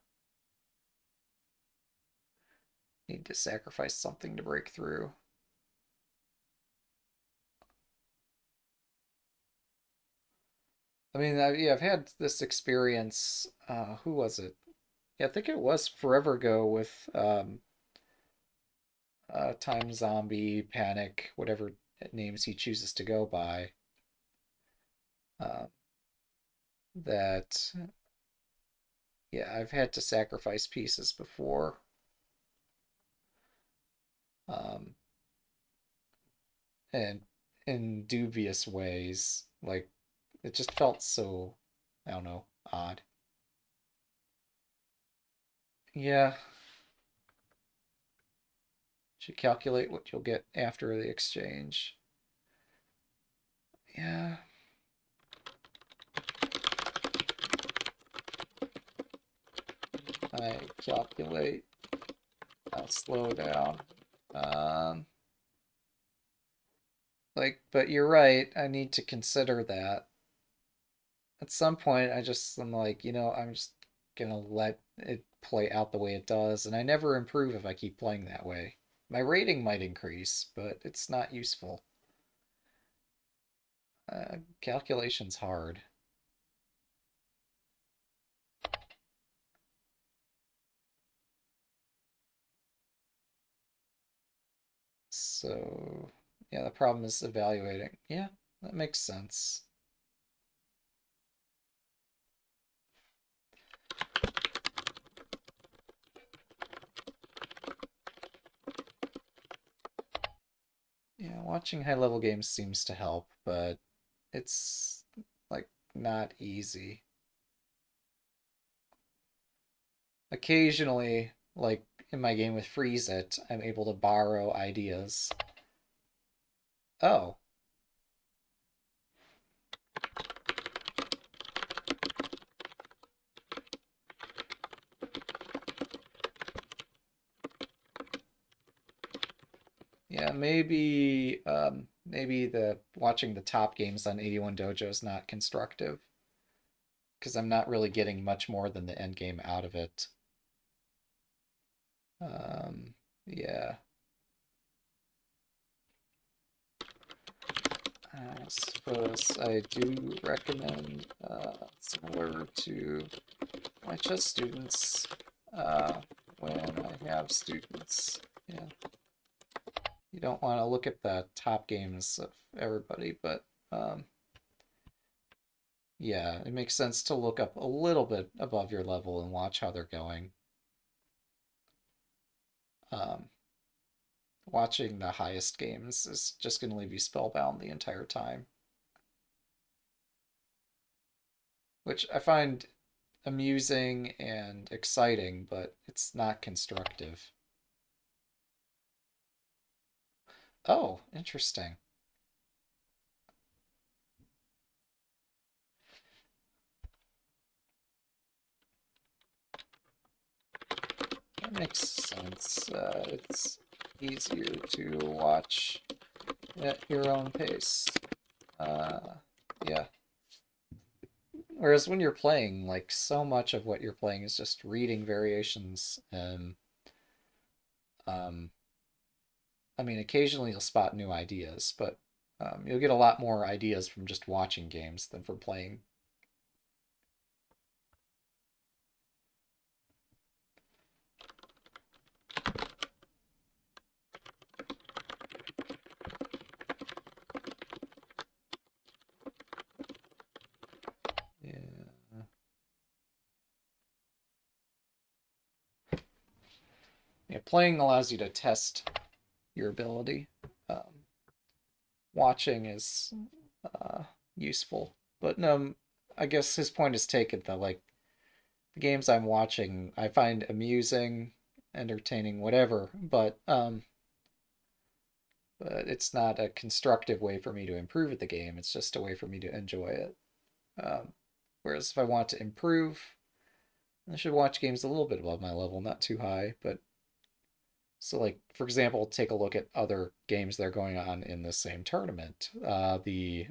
Need to sacrifice something to break through. I mean, yeah, I've had this experience. Who was it? Yeah, I think it was forever ago with Time Zombie, Panic, whatever names he chooses to go by. That, yeah, I've had to sacrifice pieces before. And in dubious ways, like, it just felt so I don't know, odd. Yeah. Should calculate what you'll get after the exchange. Yeah. I calculate. I'll slow down. Like, but you're right. I need to consider that. At some point, I'm like, you know, I'm just gonna let it play out the way it does, and I never improve if I keep playing that way. My rating might increase, but it's not useful. Calculation's hard. So, yeah, the problem is evaluating. Yeah, that makes sense. Yeah, watching high-level games seems to help, but it's, like, not easy. Occasionally, like, in my game with Freeze It, I'm able to borrow ideas. Oh. Yeah, maybe the watching the top games on 81 Dojo is not constructive, because I'm not really getting much more than the end game out of it. Yeah. I suppose I do recommend, similar to my chess students, when I have students, yeah. You don't want to look at the top games of everybody, but, yeah, it makes sense to look up a little bit above your level and watch how they're going. Watching the highest games is just going to leave you spellbound the entire time, which I find amusing and exciting, but it's not constructive. Oh, interesting. That makes sense. It's easier to watch at your own pace. Yeah. Whereas when you're playing, like, so much of what you're playing is just reading variations and, I mean, occasionally you'll spot new ideas, but you'll get a lot more ideas from just watching games than from playing. Yeah, playing allows you to test your ability. Watching is useful, but I guess his point is taken, though. Like, the games I'm watching, I find amusing, entertaining, whatever, but it's not a constructive way for me to improve at the game. It's just a way for me to enjoy it. Whereas if I want to improve, I should watch games a little bit above my level, not too high, but so, like, for example, take a look at other games that are going on in the same tournament, the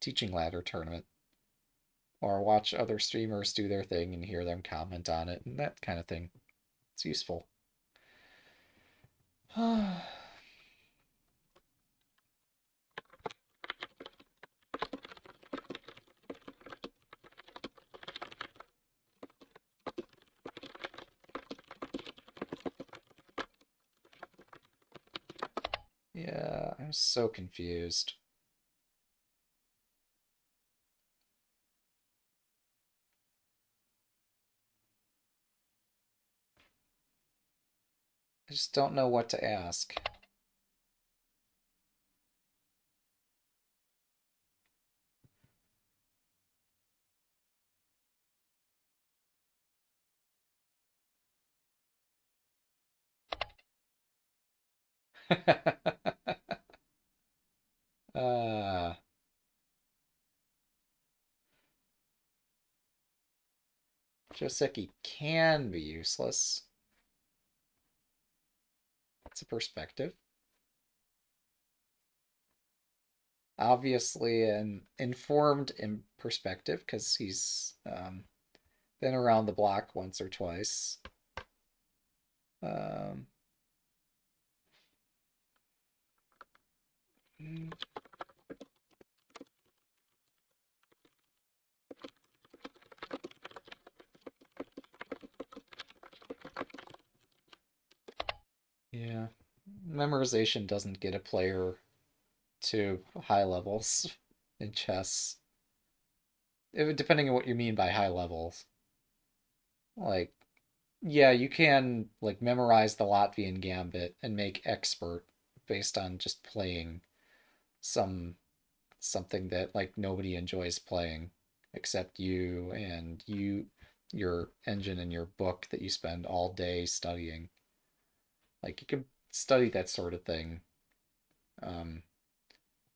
Teaching Ladder tournament, or watch other streamers do their thing and hear them comment on it and that kind of thing. It's useful. Yeah, I'm so confused. I just don't know what to ask. Joseki can be useless. That's a perspective. Obviously an informed perspective, because he's been around the block once or twice. Yeah, memorization doesn't get a player to high levels in chess. Depending on what you mean by high levels. Like, yeah, you can like memorize the Latvian gambit and make expert based on just playing something that like nobody enjoys playing except you and your engine and your book that you spend all day studying. Like, you can study that sort of thing,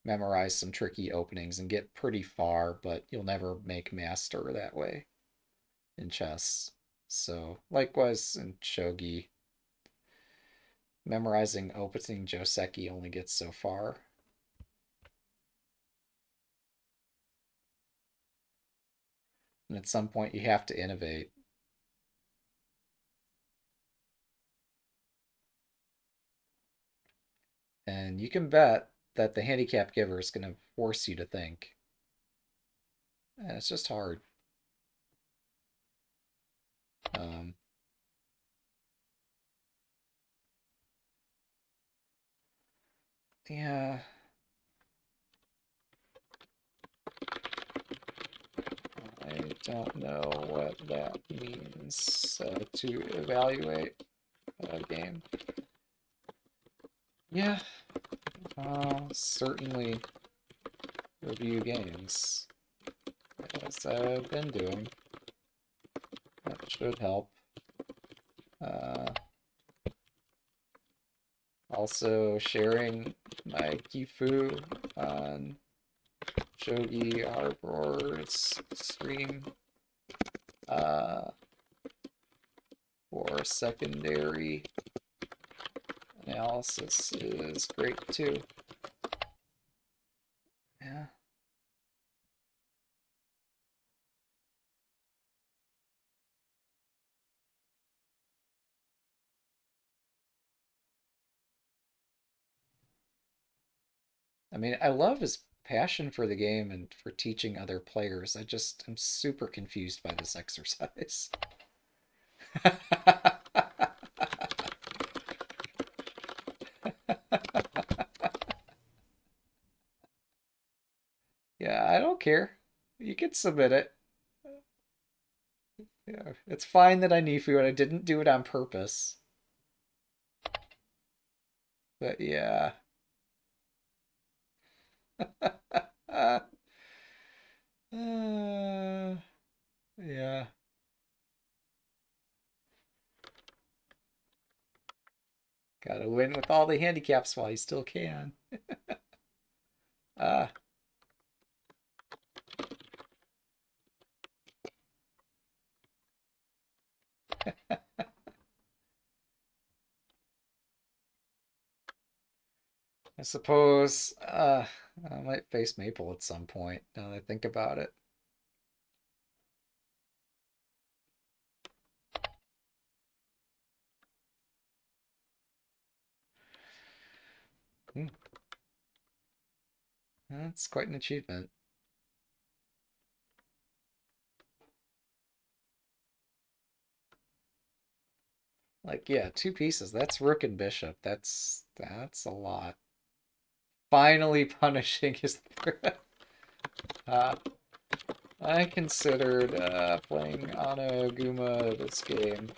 memorize some tricky openings and get pretty far, but you'll never make master that way in chess. So likewise in shogi, memorizing opening joseki only gets so far. And at some point you have to innovate. And you can bet that the handicap giver is going to force you to think. And it's just hard. Yeah. I don't know what that means to evaluate a game. Yeah, I'll certainly review games, as I've been doing. That should help. Also, sharing my Gifu on Shogi Arbor's stream for secondary analysis is great too. Yeah. I mean, I love his passion for the game and for teaching other players. I just am super confused by this exercise. Yeah, I don't care. You can submit it. Yeah, it's fine that I Nifu and I didn't do it on purpose. But yeah. Yeah. Gotta win with all the handicaps while you still can. I suppose I might face Maple at some point, now that I think about it. Hmm. That's quite an achievement. Like, yeah, two pieces. That's rook and bishop. That's a lot. Finally punishing his threat. I considered playing Anaguma this game,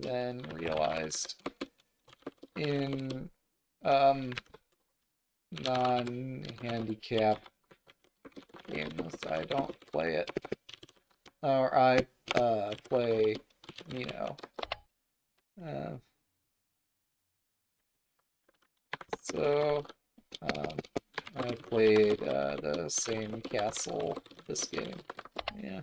then realized in non-handicap games I don't play it, or I play Mino. So I played the same castle this game. Yeah.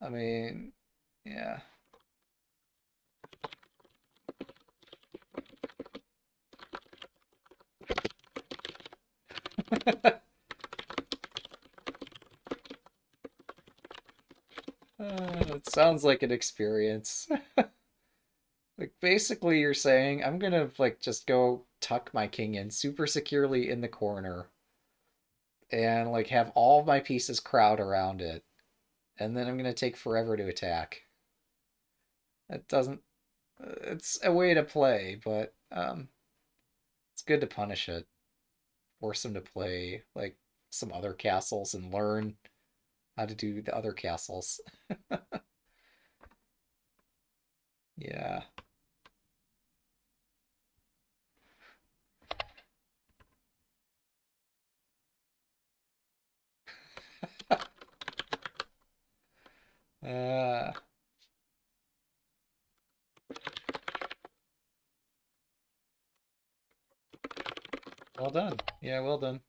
I mean, yeah. It sounds like an experience. Like basically you're saying I'm gonna like just go tuck my king in super securely in the corner and like have all of my pieces crowd around it, and then I'm gonna take forever to attack. That doesn't, it's a way to play, but it's good to punish it. Force them to play like some other castles and learn how to do the other castles. Yeah. Well done. Yeah, well done.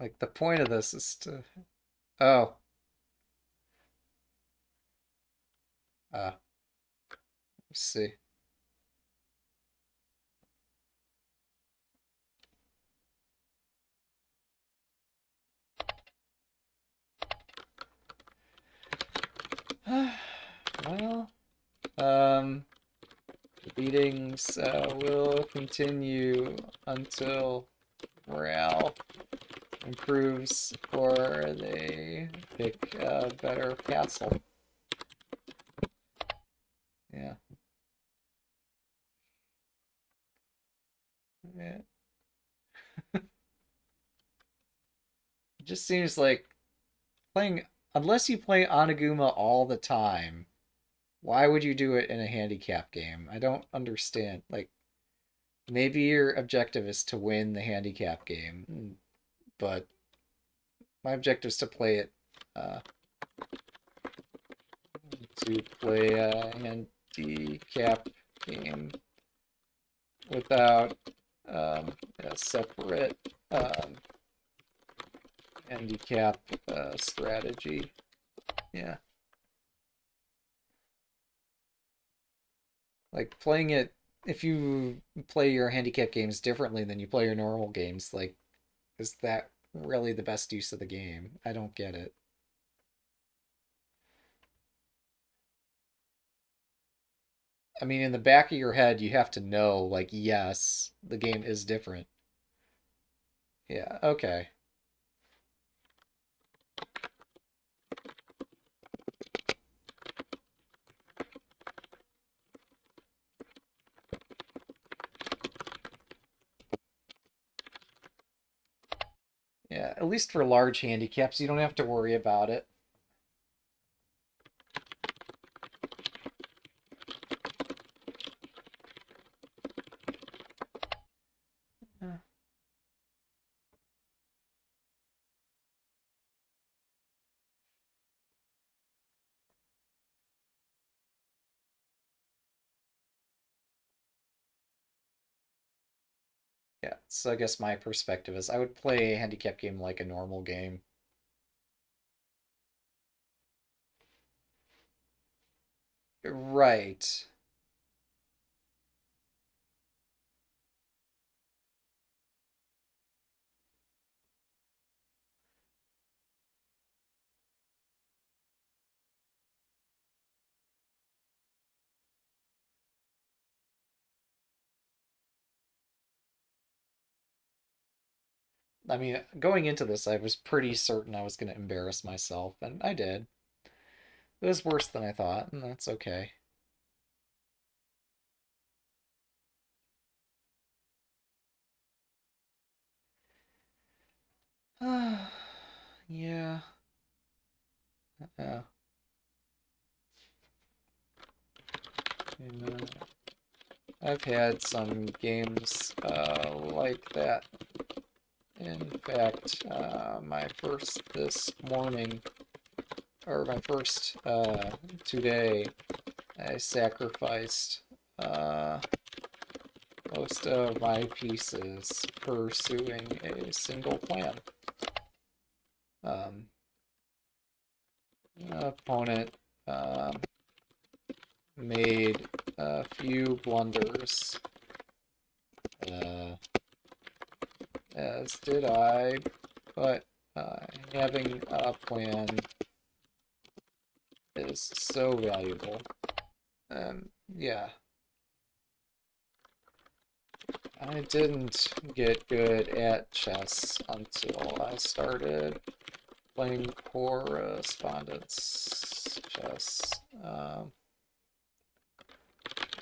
Like, the point of this is to... Oh. Let's see. Well, beatings will continue until morale improves or they pick a better castle. Yeah. Yeah. It just seems like playing... Unless you play Anaguma all the time, why would you do it in a handicap game? I don't understand. Like, maybe your objective is to win the handicap game, but my objective is to play it, to play a handicap game without a separate handicap strategy. Yeah. Like playing it, if you play your handicap games differently than you play your normal games, like, is that really the best use of the game? I don't get it. I mean, in the back of your head, you have to know, like, yes, the game is different. Yeah, okay. Yeah, at least for large handicaps, you don't have to worry about it. Yeah, so I guess my perspective is I would play a handicap game like a normal game. Right. I mean, going into this, I was pretty certain I was going to embarrass myself, and I did. It was worse than I thought, and that's okay. Yeah. Uh-oh. I've had some games like that. In fact, my first this morning, or my first today, I sacrificed most of my pieces pursuing a single plan. Opponent made a few blunders, as did I, but having a plan is so valuable. Yeah. I didn't get good at chess until I started playing correspondence chess.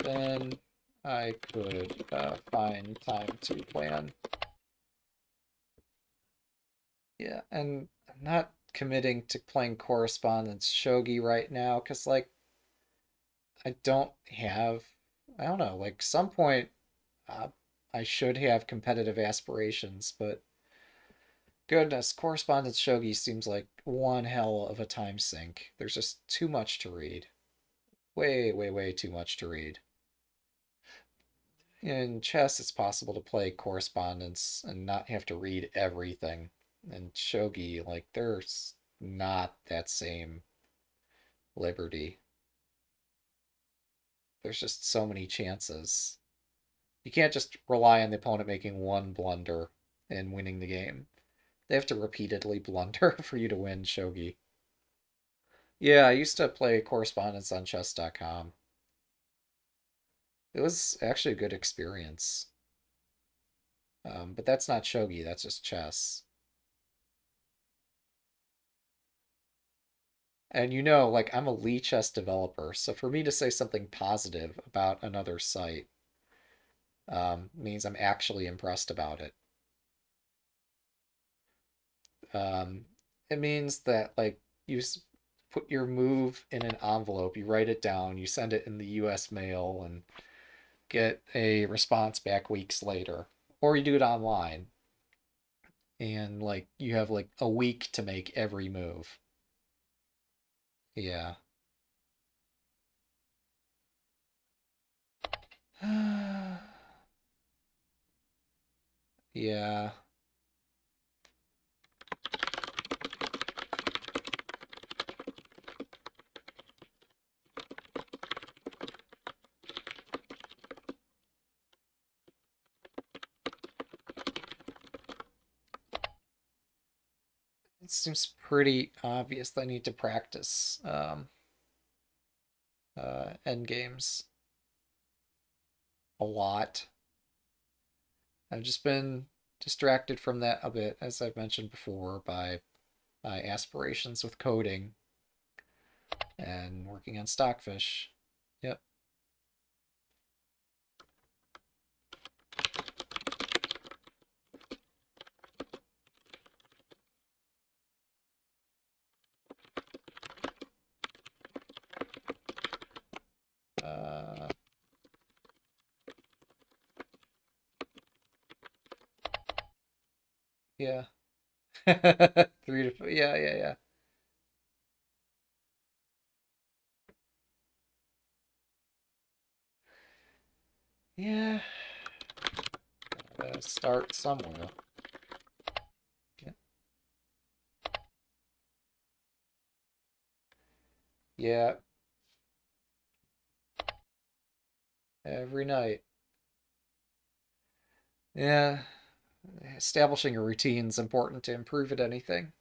Then I could find time to plan. Yeah, and I'm not committing to playing correspondence shogi right now, because, like, I don't know, like, some point I should have competitive aspirations, but goodness, correspondence shogi seems like one hell of a time sink. There's just too much to read. Way, way, way too much to read. In chess, it's possible to play correspondence and not have to read everything. And shogi, like, there's not that same liberty. There's just so many chances. You can't just rely on the opponent making one blunder and winning the game. They have to repeatedly blunder for you to win shogi. Yeah, I used to play correspondence on chess.com. It was actually a good experience. But that's not shogi, that's just chess. And you know, like, I'm a lichess developer, so for me to say something positive about another site means I'm actually impressed about it. It means that, like, you put your move in an envelope, you write it down, you send it in the U.S. mail, and get a response back weeks later. Or you do it online, and, like, you have, like, a week to make every move. Yeah. Yeah. It seems pretty obvious that I need to practice endgames a lot. I've just been distracted from that a bit, as I've mentioned before, by my aspirations with coding and working on Stockfish. Yep. Yeah. 3 to 4. Yeah. Yeah. Gotta start somewhere. Yeah. Yeah. Every night. Yeah. Establishing a routine is important to improve at anything.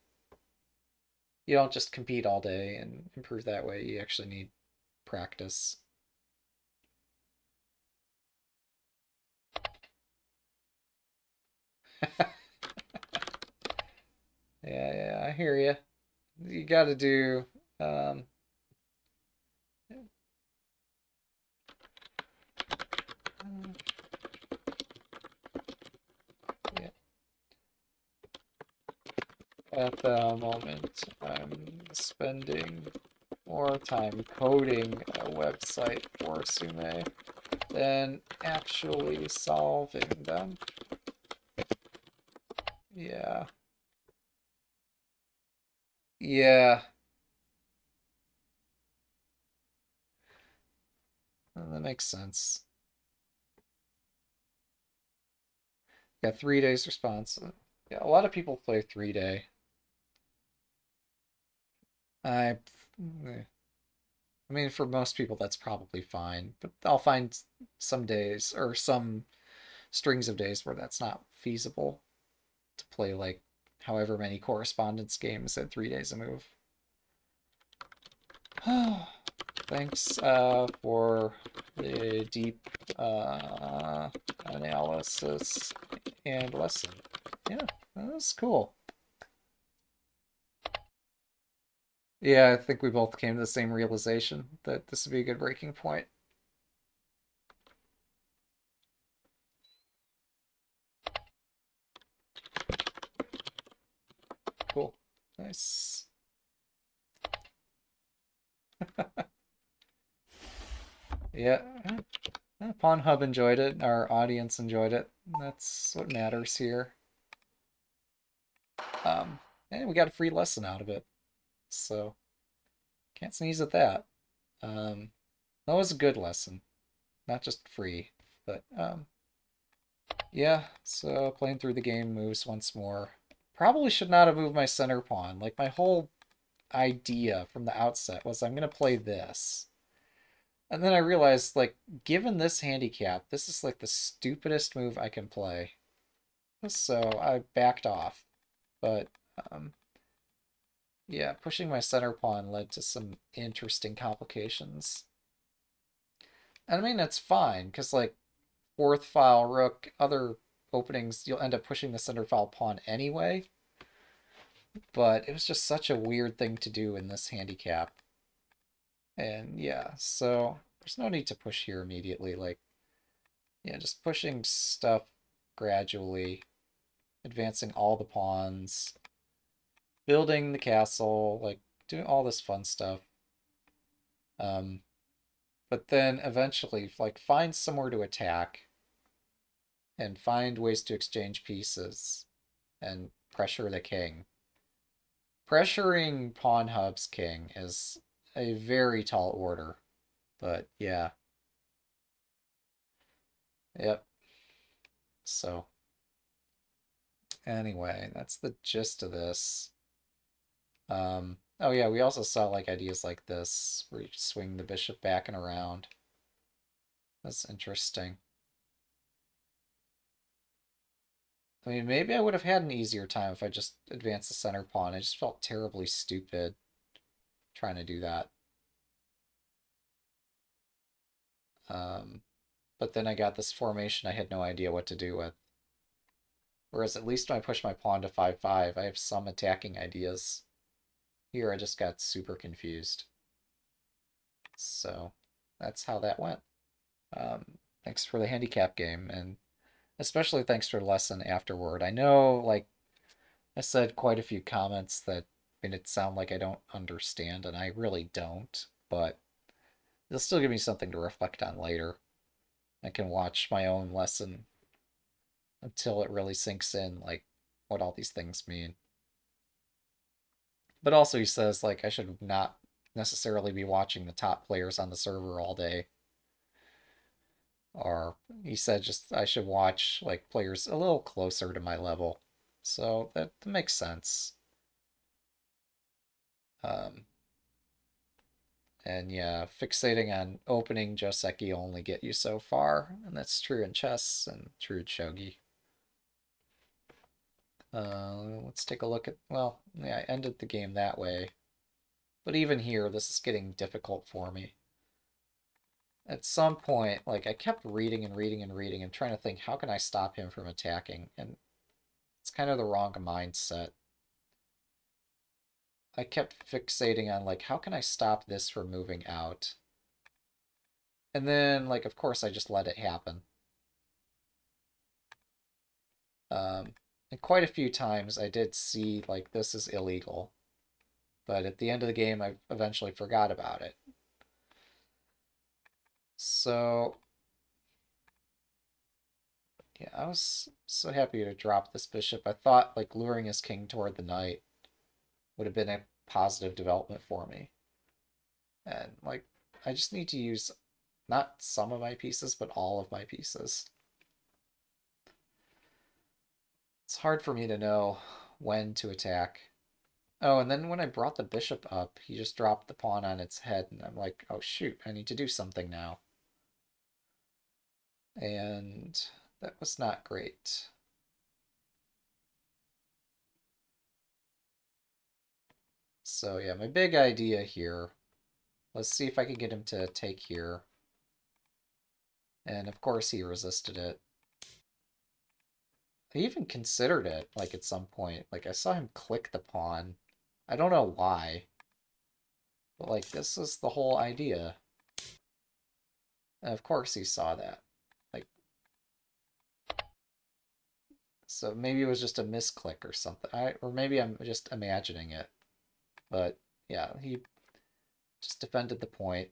You don't just compete all day and improve that way. You actually need practice. Yeah, I hear you. You got to do... At the moment, I'm spending more time coding a website for Sume than actually solving them. Yeah. Yeah. That makes sense. Got 3 days response. Yeah, a lot of people play 3 day. I mean, for most people, that's probably fine, but I'll find some days or some strings of days where that's not feasible to play, like, however many correspondence games at 3 days a move. Thanks for the deep analysis and lesson. Yeah, that was cool. Yeah, I think we both came to the same realization that this would be a good breaking point. Cool. Nice. Yeah. PawnHub enjoyed it. Our audience enjoyed it. That's what matters here. And we got a free lesson out of it. So, can't sneeze at that. That was a good lesson. Not just free, but, yeah, so playing through the game moves once more. Probably should not have moved my center pawn. Like, my whole idea from the outset was I'm going to play this. And then I realized, like, given this handicap, this is, like, the stupidest move I can play. So I backed off. But, yeah, pushing my center pawn led to some interesting complications. And I mean, that's fine, because, like, fourth file rook, other openings, you'll end up pushing the center file pawn anyway. But it was just such a weird thing to do in this handicap. And, yeah, so there's no need to push here immediately. Like, yeah, just pushing stuff gradually, advancing all the pawns, building the castle, like, doing all this fun stuff. But then eventually, like, find somewhere to attack and find ways to exchange pieces and pressure the king. Pressuring PawnHub's king is a very tall order, but yeah. Yep. So, anyway, that's the gist of this. Oh yeah, we also saw, like, ideas like this, where you swing the bishop back and around. That's interesting. I mean, maybe I would have had an easier time if I just advanced the center pawn. I just felt terribly stupid trying to do that. But then I got this formation I had no idea what to do with. Whereas at least when I push my pawn to 5-5, I have some attacking ideas. Here, I just got super confused. So, that's how that went. Thanks for the handicap game, and especially thanks for the lesson afterward. I know, like, I said quite a few comments that made it sound like I don't understand, and I really don't, but it'll still give me something to reflect on later. I can watch my own lesson until it really sinks in, like, what all these things mean. But also he says, like, I should not necessarily be watching the top players on the server all day. Or he said just I should watch, like, players a little closer to my level. So that makes sense. And yeah, fixating on opening Joseki will only get you so far. And that's true in chess and true in Shogi. Let's take a look at, well, yeah, I ended the game that way. But even here, this is getting difficult for me. At some point, like, I kept reading and reading and reading and trying to think, how can I stop him from attacking? And it's kind of the wrong mindset. I kept fixating on, like, how can I stop this from moving out? And then, like, of course, I just let it happen. And quite a few times I did see, like, this is illegal. But at the end of the game, I eventually forgot about it. So, Yeah, I was so happy to drop this bishop. I thought, like, luring his king toward the knight would have been a positive development for me. And, like, I just need to use not some of my pieces, but all of my pieces. It's hard for me to know when to attack. Oh, and then when I brought the bishop up, he just dropped the pawn on its head, and I'm like, oh shoot, I need to do something now. And that was not great. So yeah, my big idea here. Let's see if I can get him to take here. And of course he resisted it. I even considered it, like, at some point. Like, I saw him click the pawn. I don't know why. But, like, this is the whole idea. And of course he saw that. Like, so maybe it was just a misclick or something. Or maybe I'm just imagining it. But, yeah, he just defended the point,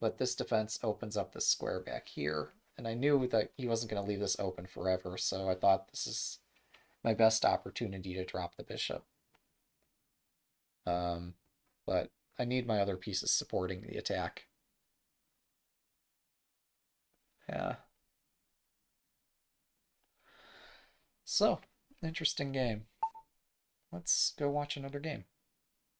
but this defense opens up this square back here, and I knew that he wasn't going to leave this open forever, so I thought this is my best opportunity to drop the bishop. But I need my other pieces supporting the attack. Yeah. So, interesting game. Let's go watch another game.